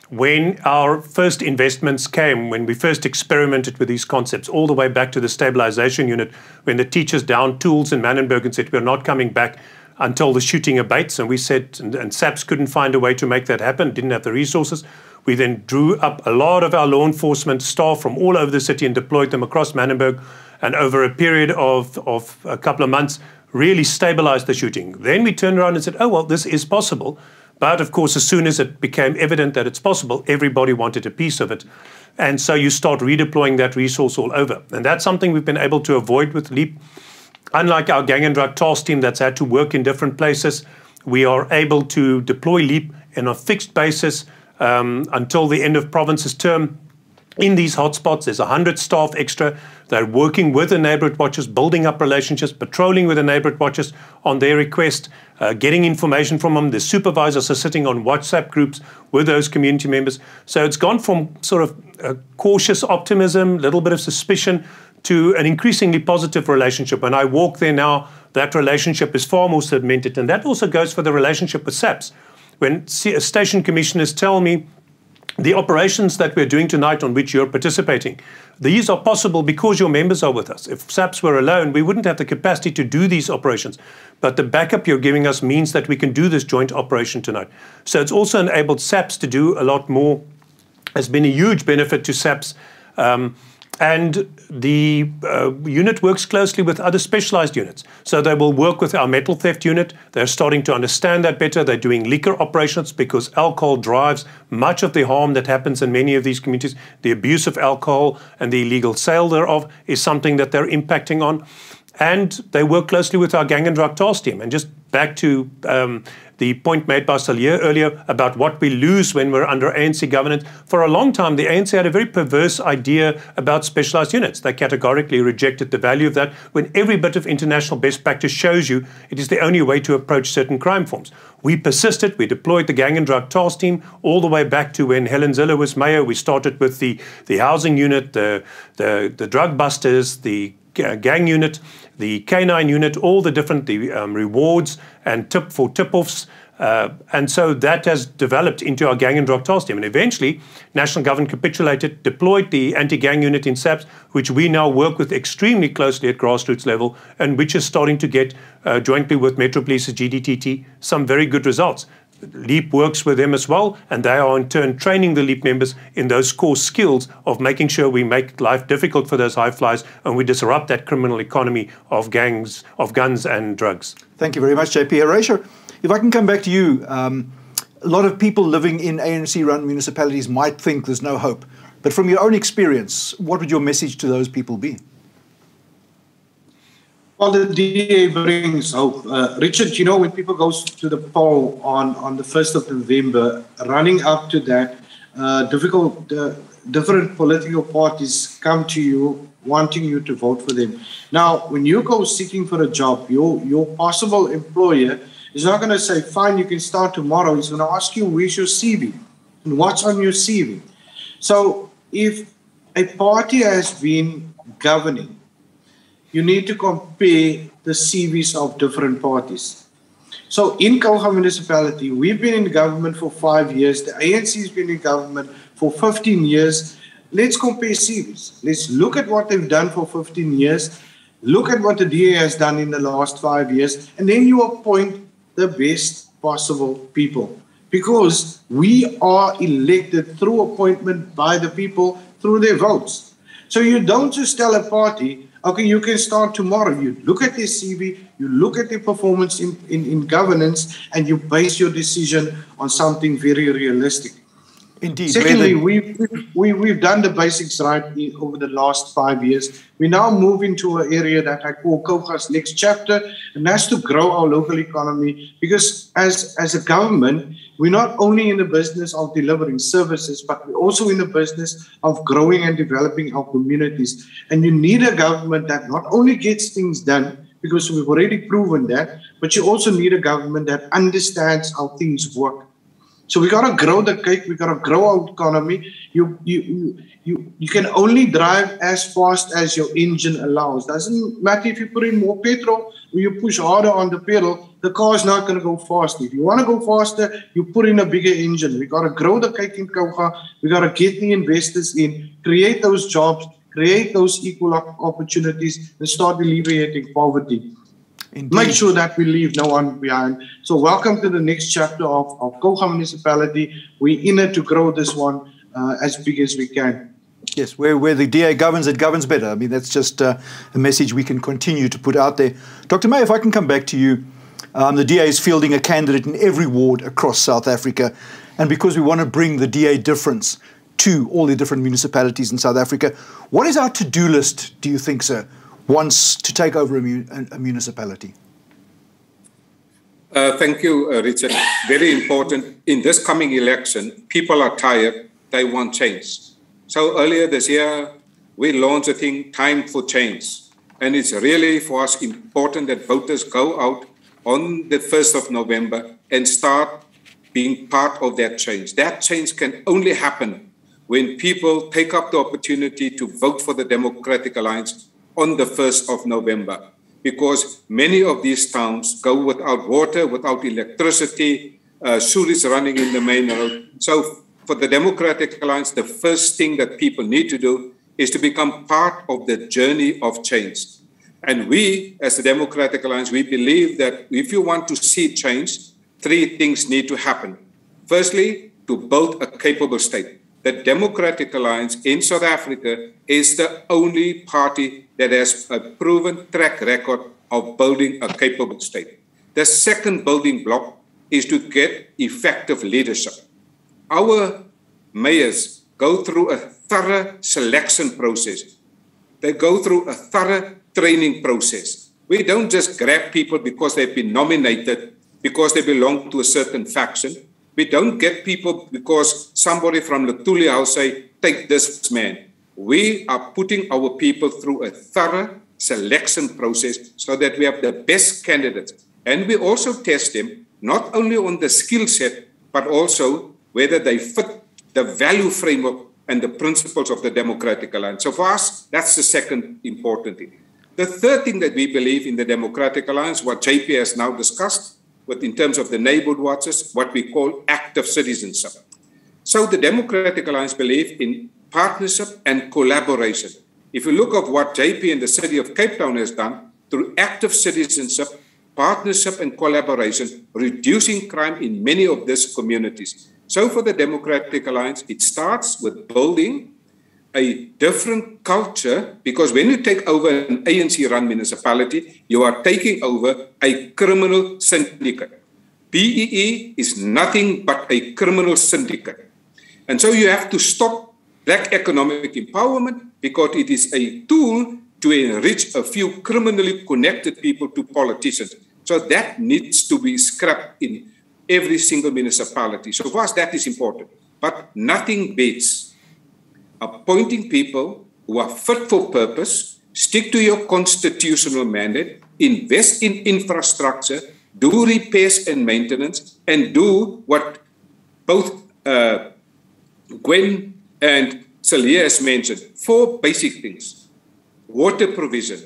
When our first investments came, when we first experimented with these concepts, all the way back to the stabilization unit, when the teachers downed tools in Mannenberg and said, we're not coming back until the shooting abates, and we said, and SAPS couldn't find a way to make that happen, didn't have the resources. We then drew up a lot of our law enforcement staff from all over the city and deployed them across Mannenberg, and over a period of a couple of months, really stabilized the shooting. Then we turned around and said, oh, well, this is possible. But of course, as soon as it became evident that it's possible, everybody wanted a piece of it. And so you start redeploying that resource all over. And that's something we've been able to avoid with LEAP. Unlike our gang and drug task team that's had to work in different places, we are able to deploy LEAP on a fixed basis until the end of province's term. In these hotspots, there's 100 staff extra. They're working with the neighborhood watchers, building up relationships, patrolling with the neighborhood watchers on their request, getting information from them. The supervisors are sitting on WhatsApp groups with those community members. So it's gone from sort of cautious optimism, a little bit of suspicion, to an increasingly positive relationship. When I walk there now, that relationship is far more cemented. And that also goes for the relationship with SAPS. When station commissioners tell me, the operations that we're doing tonight on which you're participating, these are possible because your members are with us. If SAPS were alone, we wouldn't have the capacity to do these operations. But the backup you're giving us means that we can do this joint operation tonight. So it's also enabled SAPS to do a lot more. It's been a huge benefit to SAPS. And the unit works closely with other specialized units. So they will work with our metal theft unit. They're starting to understand that better. They're doing liquor operations because alcohol drives much of the harm that happens in many of these communities. The abuse of alcohol and the illegal sale thereof is something that they're impacting on. And they work closely with our gang and drug task team. And just back to the point made by Cilliers earlier about what we lose when we're under ANC governance. For a long time, the ANC had a very perverse idea about specialized units. They categorically rejected the value of that when every bit of international best practice shows you it is the only way to approach certain crime forms. We persisted. We deployed the gang and drug task team all the way back to when Helen Zilla was mayor. We started with the housing unit, the drug busters, the gang unit, the K9 unit, all the different rewards and tip-offs. And so that has developed into our gang and drug task team. And eventually, national government capitulated, deployed the anti-gang unit in SAPS, which we now work with extremely closely at grassroots level, and which is starting to get, jointly with Metro Police's GDTT, some very good results. LEAP works with them as well, and they are in turn training the LEAP members in those core skills of making sure we make life difficult for those high flyers and we disrupt that criminal economy of gangs, of guns and drugs. Thank you very much, JP. Horatio, if I can come back to you, a lot of people living in ANC-run municipalities might think there's no hope, but from your own experience, what would your message to those people be? Well, the DA brings hope. Richard, you know, when people go to the poll on the 1st of November, running up to that, different political parties come to you wanting you to vote for them. Now, when you go seeking for a job, your possible employer is not going to say, fine, you can start tomorrow. He's going to ask you, where's your CV? And what's on your CV? So if a party has been governing, you need to compare the CVs of different parties. So in Kouga municipality, we've been in government for 5 years. The ANC has been in government for 15 years. Let's compare CVs. Let's look at what they've done for 15 years. Look at what the DA has done in the last 5 years. And then you appoint the best possible people. because we are elected through appointment by the people through their votes. So you don't just tell a party, okay, you can start tomorrow. You look at their CV, you look at their performance in governance, and you base your decision on something very realistic. Indeed. Secondly, we've done the basics right over the last 5 years. We now move into an area that I call Kouga's next chapter, and that's to grow our local economy, because as a government, we're not only in the business of delivering services, but we're also in the business of growing and developing our communities. And you need a government that not only gets things done, because we've already proven that, but you also need a government that understands how things work. So we got to grow the cake. We got to grow our economy. You can only drive as fast as your engine allows. Doesn't matter if you put in more petrol or you push harder on the pedal, the car's not going to go faster. If you want to go faster, you put in a bigger engine. We got to grow the cake in Kouga. We got to get the investors in, create those jobs, create those equal opportunities, and start alleviating poverty. Indeed. Make sure that we leave no one behind. So welcome to the next chapter of Kouga Municipality. We're in it to grow this one as big as we can. Yes, where the DA governs, it governs better. I mean, that's just a message we can continue to put out there. Dr. May, if I can come back to you. The DA is fielding a candidate in every ward across South Africa. And because we want to bring the DA difference to all the different municipalities in South Africa, what is our to-do list, do you think, sir, once to take over a municipality? Thank you, Richard. Very important. In this coming election, people are tired. They want change. So earlier this year, we launched a thing, Time for Change. And it's really, for us, important that voters go out on the 1st of November and start being part of that change. That change can only happen when people take up the opportunity to vote for the Democratic Alliance on the 1st of November, because many of these towns go without water, without electricity, sewer is running in the main road. So for the Democratic Alliance, the first thing that people need to do is to become part of the journey of change. And we, as the Democratic Alliance, we believe that if you want to see change, three things need to happen. Firstly, to build a capable state. The Democratic Alliance in South Africa is the only party that has a proven track record of building a capable state. The second building block is to get effective leadership. Our mayors go through a thorough selection process. They go through a thorough training process. We don't just grab people because they've been nominated, because they belong to a certain faction. We don't get people because somebody from Lutuli House say, take this man. We are putting our people through a thorough selection process so that we have the best candidates. And we also test them, not only on the skill set, but also whether they fit the value framework and the principles of the Democratic Alliance. So for us, that's the second important thing. The third thing that we believe in the Democratic Alliance, what JP has now discussed, but in terms of the neighborhood watches, what we call active citizenship. So the Democratic Alliance believes in partnership and collaboration. If you look at what JP and the city of Cape Town has done, through active citizenship, partnership and collaboration, reducing crime in many of these communities. So for the Democratic Alliance, it starts with building a different culture, because when you take over an ANC-run municipality, you are taking over a criminal syndicate. BEE is nothing but a criminal syndicate. And so you have to stop black economic empowerment, because it is a tool to enrich a few criminally connected people to politicians. So that needs to be scrapped in every single municipality. So for us, that is important. But nothing beats appointing people who are fit for purpose, stick to your constitutional mandate, invest in infrastructure, do repairs and maintenance, and do what both Gwen and Cilliers mentioned, 4 basic things: water provision,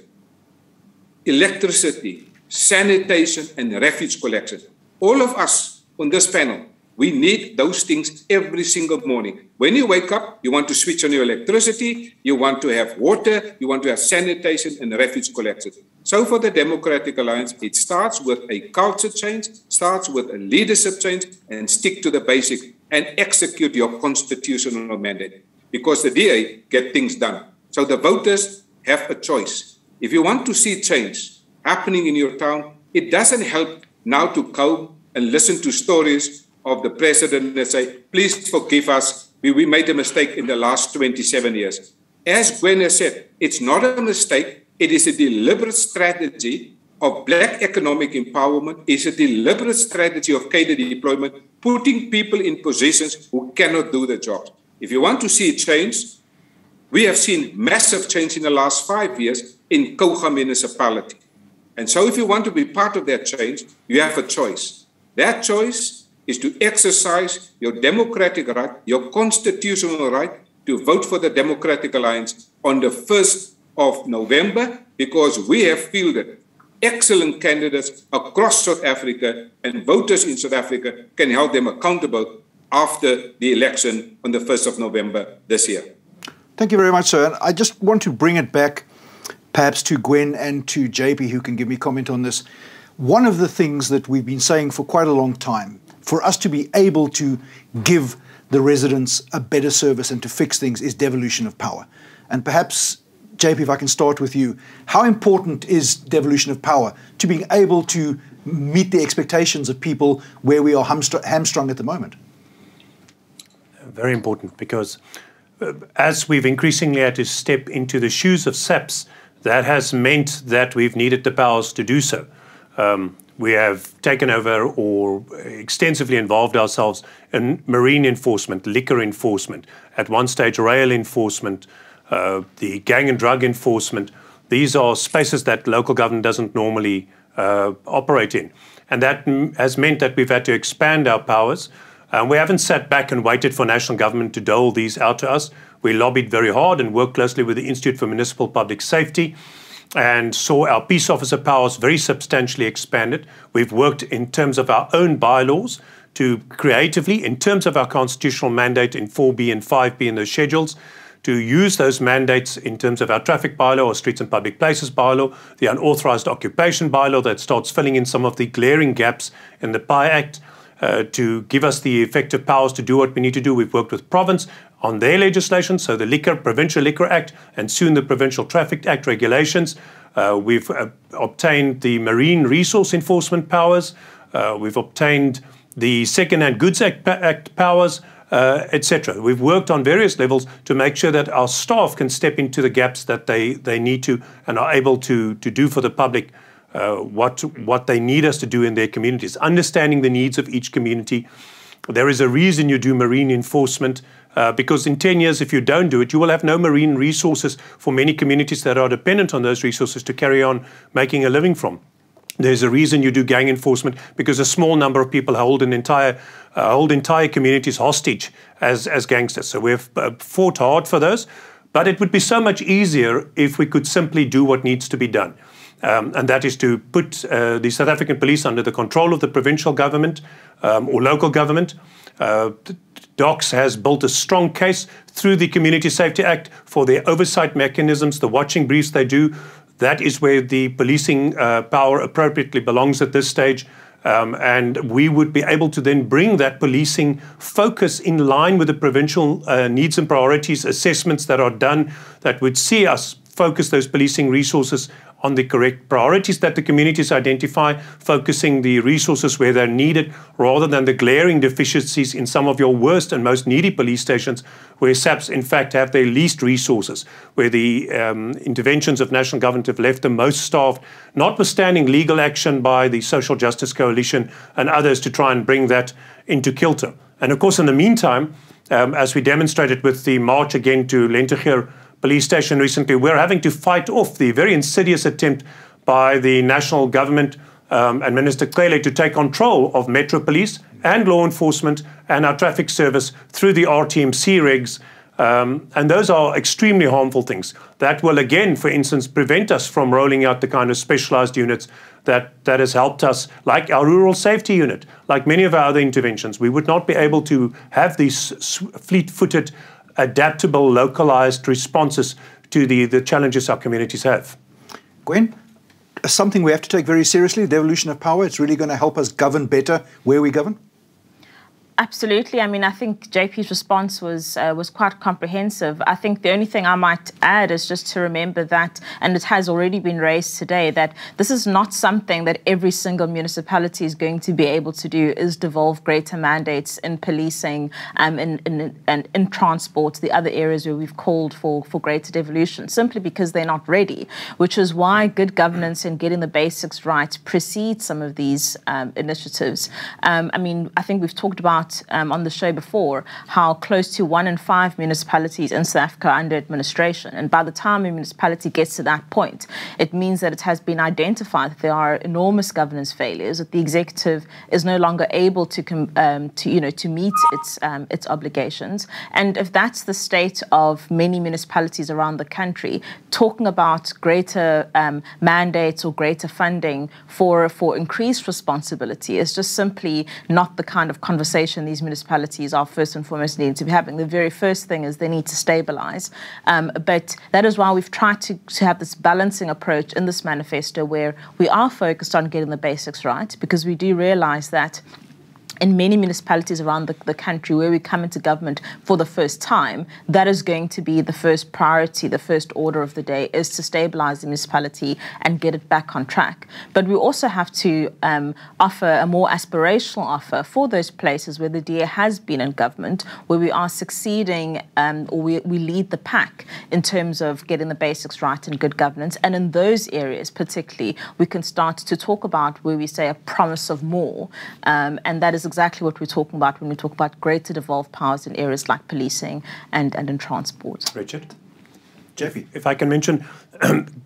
electricity, sanitation, and refuse collection. All of us on this panel, we need those things every single morning. When you wake up, you want to switch on your electricity, you want to have water, you want to have sanitation and refuse collection. So for the Democratic Alliance, it starts with a culture change, starts with a leadership change, and stick to the basics and execute your constitutional mandate, because the DA get things done. So the voters have a choice. If you want to see change happening in your town, it doesn't help now to come and listen to stories of the president and say, please forgive us, we made a mistake in the last 27 years. As Gwen has said, it's not a mistake. It is a deliberate strategy of black economic empowerment. It's a deliberate strategy of cadre deployment, putting people in positions who cannot do the job. If you want to see change, we have seen massive change in the last 5 years in Kouga municipality. And so if you want to be part of that change, you have a choice. That choice is to exercise your democratic right, your constitutional right to vote for the Democratic Alliance on the 1st of November, because we have fielded excellent candidates across South Africa, and voters in South Africa can hold them accountable after the election on the 1st of November this year. Thank you very much, sir. And I just want to bring it back perhaps to Gwen and to JP, who can give me comment on this. One of the things that we've been saying for quite a long time, for us to be able to give the residents a better service and to fix things, is devolution of power. And perhaps, JP, if I can start with you, how important is devolution of power to being able to meet the expectations of people where we are hamstrung at the moment? Very important, because as we've increasingly had to step into the shoes of SAPS, that has meant that we've needed the powers to do so. We have taken over or extensively involved ourselves in marine enforcement, liquor enforcement, at one stage rail enforcement, the gang and drug enforcement. These are spaces that local government doesn't normally operate in. And that has meant that we've had to expand our powers. We haven't sat back and waited for national government to dole these out to us. We lobbied very hard and worked closely with the Institute for Municipal Public Safety and saw our peace officer powers very substantially expanded. We've worked in terms of our own bylaws to creatively, in terms of our constitutional mandate in 4B and 5B in those schedules, to use those mandates in terms of our traffic bylaw, or streets and public places bylaw, the unauthorized occupation bylaw that starts filling in some of the glaring gaps in the PI Act to give us the effective powers to do what we need to do. We've worked with province on their legislation, so the Provincial Liquor Act and soon the Provincial Traffic Act regulations. We've obtained the Marine Resource Enforcement powers. We've obtained the Second-Hand Goods Act powers, etc. We've worked on various levels to make sure that our staff can step into the gaps that they need to and are able to do for the public what they need us to do in their communities, understanding the needs of each community. There is a reason you do marine enforcement, because in 10 years, if you don't do it, you will have no marine resources for many communities that are dependent on those resources to carry on making a living from. There's a reason you do gang enforcement, because a small number of people hold an entire communities hostage as gangsters. So we've fought hard for those, but it would be so much easier if we could simply do what needs to be done. And that is to put the South African police under the control of the provincial government or local government. DOCS has built a strong case through the Community Safety Act for their oversight mechanisms, the watching briefs they do. That is where the policing power appropriately belongs at this stage. And we would be able to then bring that policing focus in line with the provincial needs and priorities assessments that are done, that would see us focus those policing resources on the correct priorities that the communities identify, focusing the resources where they're needed, rather than the glaring deficiencies in some of your worst and most needy police stations, where SAPS in fact have their least resources, where the interventions of national government have left them most starved, notwithstanding legal action by the Social Justice Coalition and others to try and bring that into kilter. And of course, in the meantime, as we demonstrated with the march again to Lentegeur police station recently, we're having to fight off the very insidious attempt by the national government and Minister Cele to take control of Metro Police and law enforcement and our traffic service through the RTMC regs. And those are extremely harmful things that will again, for instance, prevent us from rolling out the kind of specialized units that has helped us, like our rural safety unit, like many of our other interventions. We would not be able to have these fleet-footed, adaptable, localized responses to the challenges our communities have. Gwen, something we have to take very seriously, the evolution of power? It's really going to help us govern better where we govern? Absolutely. I mean, I think JP's response was quite comprehensive. I think the only thing I might add is just to remember that, and it has already been raised today, that this is not something that every single municipality is going to be able to do, is devolve greater mandates in policing and in transport, the other areas where we've called for greater devolution, simply because they're not ready, which is why good governance and getting the basics right precedes some of these initiatives. I mean, I think we've talked about on the show before, how close to 1 in 5 municipalities in South Africa are under administration. And by the time a municipality gets to that point, it means that it has been identified that there are enormous governance failures, that the executive is no longer able to meet its obligations. And if that's the state of many municipalities around the country, talking about greater mandates or greater funding for increased responsibility is just simply not the kind of conversation these municipalities are first and foremost needing to be having. The very first thing is they need to stabilise. But that is why we've tried to have this balancing approach in this manifesto, where we are focused on getting the basics right, because we do realise that in many municipalities around the country where we come into government for the first time, that is going to be the first priority, the first order of the day, is to stabilise the municipality and get it back on track. But we also have to offer a more aspirational offer for those places where the DA has been in government, where we are succeeding or we lead the pack in terms of getting the basics right and good governance. And in those areas particularly, we can start to talk about where we say a promise of more, and that is exactly what we're talking about when we talk about greater devolved powers in areas like policing and in transport. Richard? Jeffy, if I can mention,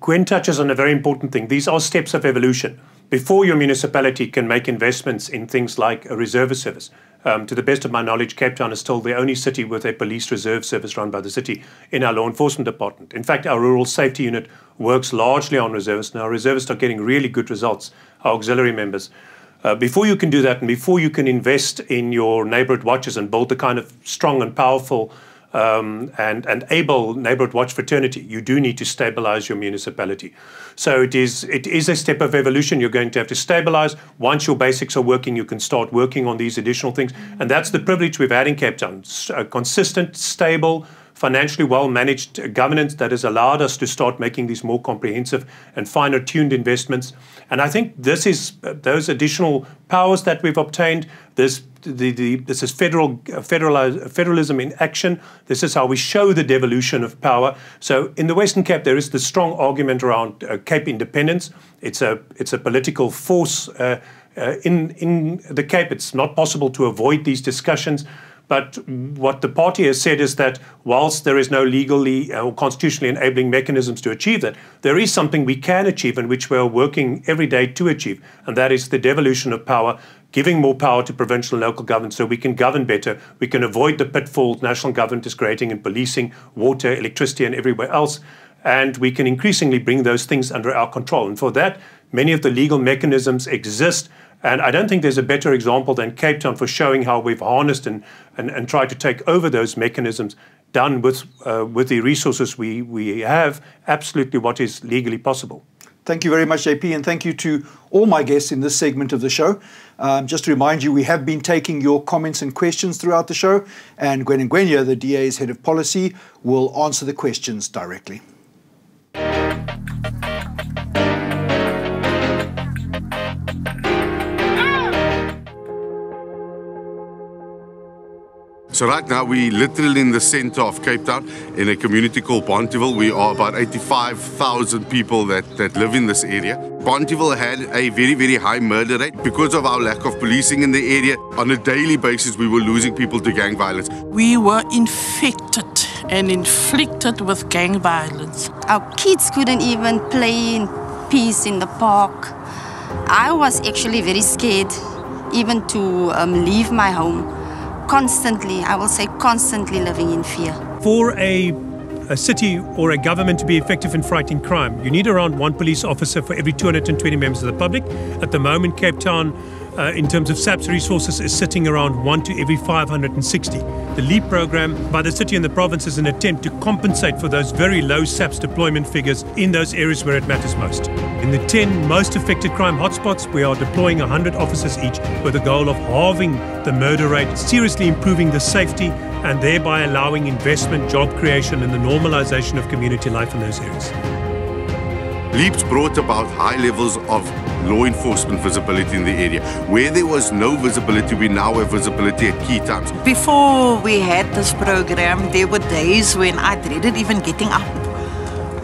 Gwen touches on a very important thing. These are steps of evolution. Before your municipality can make investments in things like a reserve service, to the best of my knowledge, Cape Town is still the only city with a police reserve service run by the city in our law enforcement department. In fact, our rural safety unit works largely on reservists, and our reservists are getting really good results, our auxiliary members. Before you can do that, and before you can invest in your neighborhood watches and build the kind of strong and powerful and able neighborhood watch fraternity, you do need to stabilize your municipality. So it is a step of evolution. You're going to have to stabilize. Once your basics are working, you can start working on these additional things. And that's the privilege we've had in Cape Town. A consistent, stable, financially well-managed governance that has allowed us to start making these more comprehensive and finer-tuned investments. And I think this is those additional powers that we've obtained. This is federalism in action. This is how we show the devolution of power. So in the Western Cape, there is this strong argument around Cape independence. It's a political force in the Cape. It's not possible to avoid these discussions. But what the party has said is that whilst there is no legally or constitutionally enabling mechanisms to achieve that, there is something we can achieve and which we are working every day to achieve, and that is the devolution of power, giving more power to provincial and local government so we can govern better. We can avoid the pitfalls national government is creating in policing, water, electricity, and everywhere else. And we can increasingly bring those things under our control. And for that, many of the legal mechanisms exist. And I don't think there's a better example than Cape Town for showing how we've harnessed and tried to take over those mechanisms, done with the resources we have, absolutely what is legally possible. Thank you very much, JP, and thank you to all my guests in this segment of the show. Just to remind you, we have been taking your comments and questions throughout the show, and Gwen Ngwenya, the DA's Head of Policy, will answer the questions directly. So right now we're literally in the center of Cape Town in a community called Bontiville. We are about 85,000 people that live in this area. Bontiville had a very, very high murder rate. Because of our lack of policing in the area, on a daily basis we were losing people to gang violence. We were infected and inflicted with gang violence. Our kids couldn't even play in peace in the park. I was actually very scared even to leave my home. Constantly, I will say constantly living in fear. For a city or a government to be effective in fighting crime, you need around 1 police officer for every 220 members of the public. At the moment, Cape Town in terms of SAPS resources is sitting around 1 to every 560. The LEAP program by the city and the province is an attempt to compensate for those very low SAPS deployment figures in those areas where it matters most. In the 10 most affected crime hotspots, we are deploying 100 officers each with the goal of halving the murder rate, seriously improving the safety and thereby allowing investment, job creation and the normalisation of community life in those areas. LEAP's brought about high levels of law enforcement visibility in the area. Where there was no visibility, we now have visibility at key times. Before we had this program, there were days when I dreaded even getting up.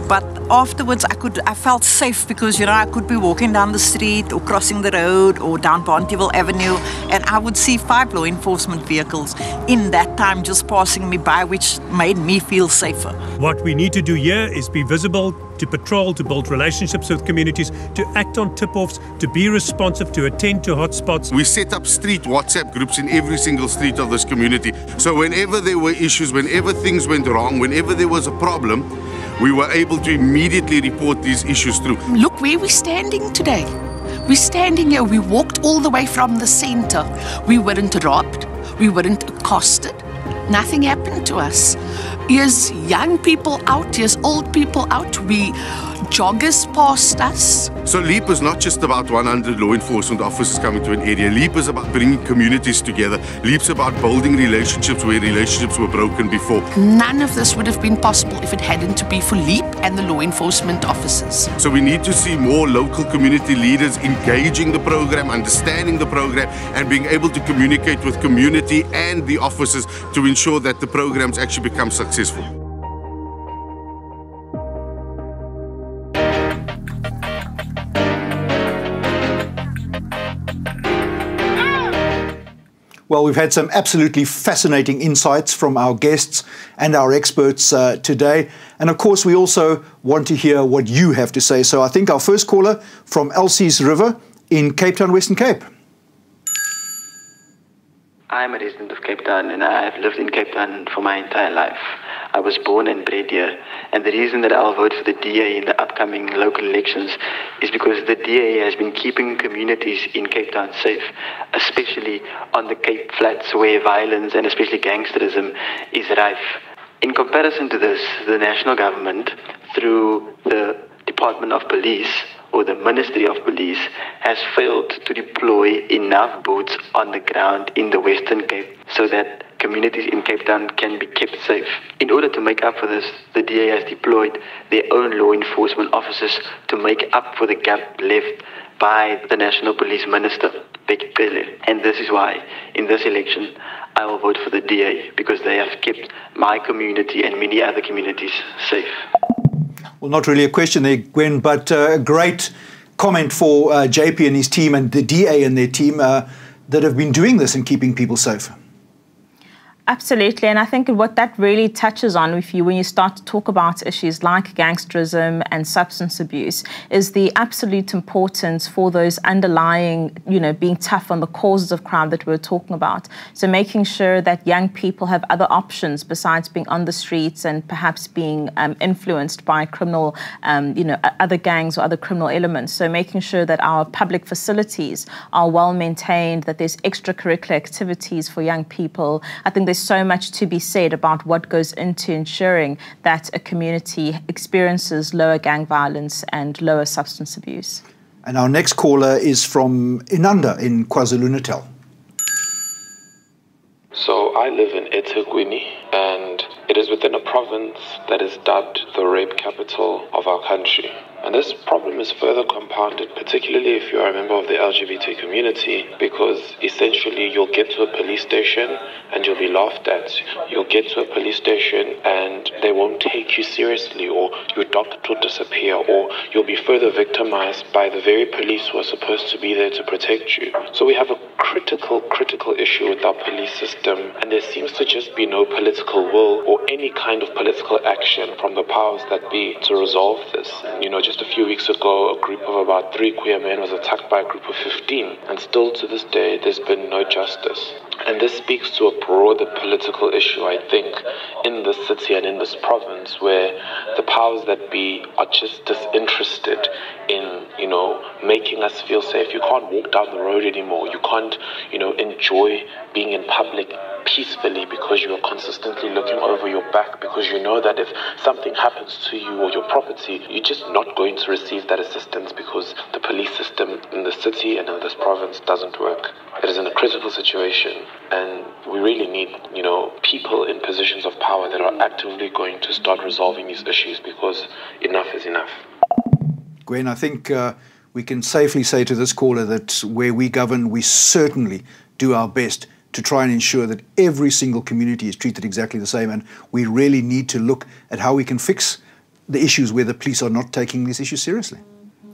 But afterwards, I felt safe because, you know, I could be walking down the street or crossing the road or down Bonteville Avenue, and I would see 5 law enforcement vehicles in that time just passing me by, which made me feel safer. What we need to do here is be visible, to patrol, to build relationships with communities, to act on tip-offs, to be responsive, to attend to hotspots. We set up street WhatsApp groups in every single street of this community. So whenever there were issues, whenever things went wrong, whenever there was a problem, we were able to immediately report these issues through. Look where we're standing today. We're standing here, we walked all the way from the centre. We weren't robbed, we weren't accosted. Nothing happened to us. Here's young people out, here's old people out, joggers past us. So LEAP is not just about 100 law enforcement officers coming to an area. LEAP is about bringing communities together. LEAP's about building relationships where relationships were broken before. None of this would have been possible if it hadn't to be for LEAP and the law enforcement officers. So we need to see more local community leaders engaging the program, understanding the program, and being able to communicate with community and the officers to ensure that the programs actually become successful. Well, we've had some absolutely fascinating insights from our guests and our experts today. And of course, we also want to hear what you have to say. So I think our first caller from Elsie's River in Cape Town, Western Cape. I'm a resident of Cape Town and I've lived in Cape Town for my entire life. I was born and bred here, and the reason that I'll vote for the DA in the upcoming local elections is because the DA has been keeping communities in Cape Town safe, especially on the Cape Flats where violence and especially gangsterism is rife. In comparison to this, the national government, through the Department of Police, or the Ministry of Police, has failed to deploy enough boots on the ground in the Western Cape so that communities in Cape Town can be kept safe. In order to make up for this, the DA has deployed their own law enforcement officers to make up for the gap left by the National Police Minister, and this is why, in this election, I will vote for the DA, because they have kept my community and many other communities safe. Well, not really a question there, Gwen, but a great comment for JP and his team and the DA and their team that have been doing this and keeping people safe. Absolutely, and I think what that really touches on with you when you start to talk about issues like gangsterism and substance abuse is the absolute importance for those underlying, you know, being tough on the causes of crime that we're talking about. So making sure that young people have other options besides being on the streets and perhaps being influenced by criminal, you know, other gangs or other criminal elements. So making sure that our public facilities are well maintained, that there's extracurricular activities for young people. I think there's so much to be said about what goes into ensuring that a community experiences lower gang violence and lower substance abuse. And our next caller is from Inanda in KwaZulu-Natal. So I live in eThekwini, and it is within a province that is dubbed the rape capital of our country. And this problem is further compounded, particularly if you are a member of the LGBT community, because essentially you'll get to a police station and you'll be laughed at. You'll get to a police station and they won't take you seriously, or your docket will disappear, or you'll be further victimized by the very police who are supposed to be there to protect you. So we have a critical issue with our police system, and there seems to just be no political will or any kind of political action from the powers that be to resolve this. You know, just a few weeks ago, a group of about 3 queer men was attacked by a group of 15, and still to this day, there's been no justice. And this speaks to a broader political issue, I think, in this city and in this province, where the powers that be are just disinterested in, you know, making us feel safe. You can't walk down the road anymore. You can't, you know, enjoy being in public peacefully because you are consistently looking over your back, because you know that if something happens to you or your property, you're just not going to receive that assistance because the police system in the city and in this province doesn't work. It is in a critical situation, and we really need, you know, people in positions of power that are actively going to start resolving these issues, because enough is enough. Gwen, I think we can safely say to this caller that where we govern, we certainly do our best to try and ensure that every single community is treated exactly the same, and we really need to look at how we can fix the issues where the police are not taking these issues seriously.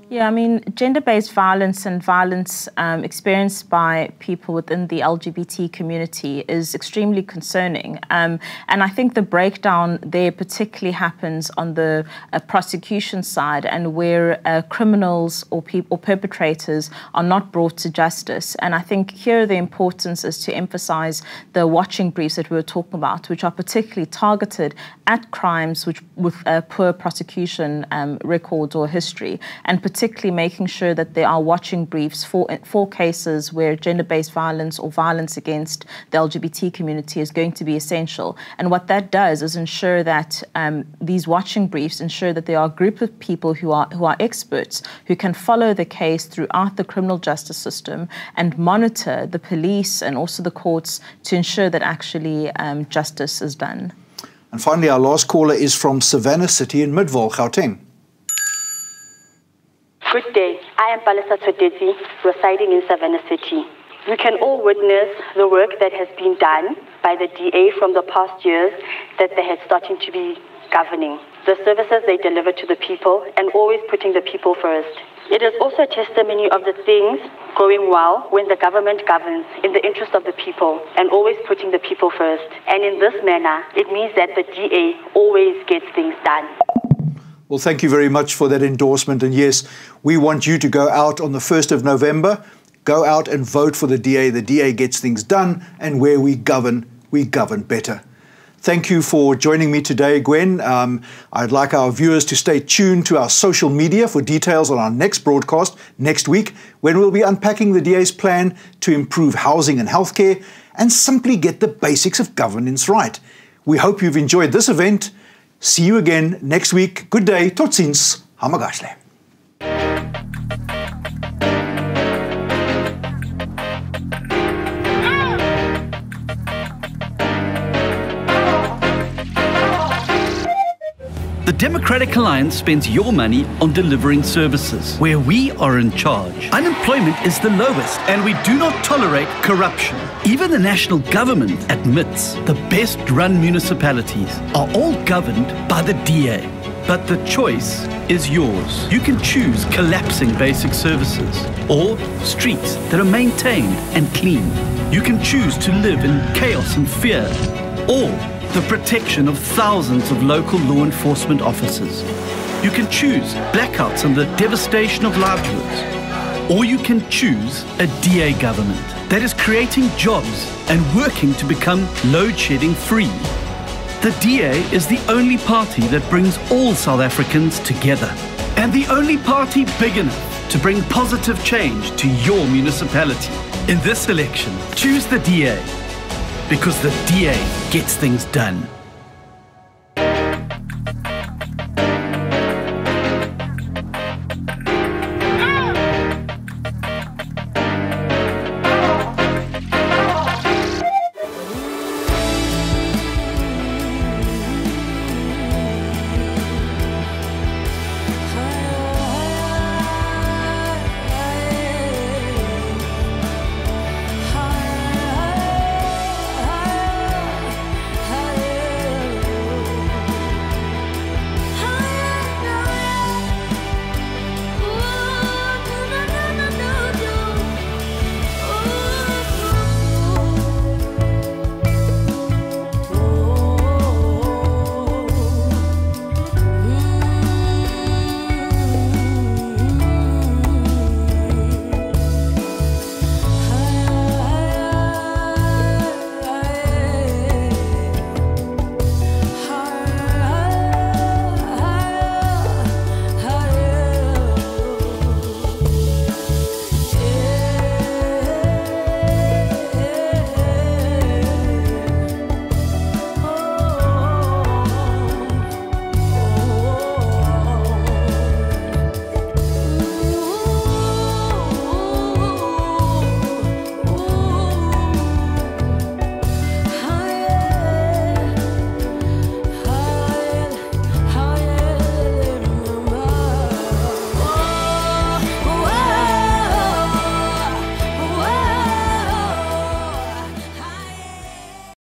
Yeah, I mean, gender-based violence and violence experienced by people within the LGBT community is extremely concerning. And I think the breakdown there particularly happens on the prosecution side, and where criminals or perpetrators are not brought to justice. And I think here the importance is to emphasize the watching briefs that we were talking about, which are particularly targeted at crimes with poor prosecution records or history, and particularly making sure that there are watching briefs for cases where gender-based violence or violence against the LGBT community is going to be essential. And what that does is ensure that these watching briefs ensure that there are a group of people who are experts, who can follow the case throughout the criminal justice system and monitor the police and also the courts to ensure that actually justice is done. And finally, our last caller is from Savannah City in Midvaal, Gauteng. Good day. I am Palisa Todezi, residing in Savannah City. We can all witness the work that has been done by the DA from the past years that they had starting to be governing. The services they deliver to the people, and always putting the people first. It is also a testimony of the things going well when the government governs in the interest of the people and always putting the people first. And in this manner, it means that the DA always gets things done. Well, thank you very much for that endorsement. And yes, we want you to go out on the 1st of November. Go out and vote for the DA. The DA gets things done. And where we govern better. Thank you for joining me today, Gwen. I'd like our viewers to stay tuned to our social media for details on our next broadcast next week, when we'll be unpacking the DA's plan to improve housing and healthcare and simply get the basics of governance right. We hope you've enjoyed this event. See you again next week. Good day. Tot ziens. Hamagashle. The Democratic Alliance spends your money on delivering services where we are in charge. Unemployment is the lowest, and we do not tolerate corruption. Even the national government admits the best-run municipalities are all governed by the DA. But the choice is yours. You can choose collapsing basic services or streets that are maintained and clean. You can choose to live in chaos and fear, or the protection of thousands of local law enforcement officers. You can choose blackouts and the devastation of livelihoods, or you can choose a DA government that is creating jobs and working to become load shedding free. The DA is the only party that brings all South Africans together, and the only party big enough to bring positive change to your municipality. In this election, choose the DA. Because the DA gets things done.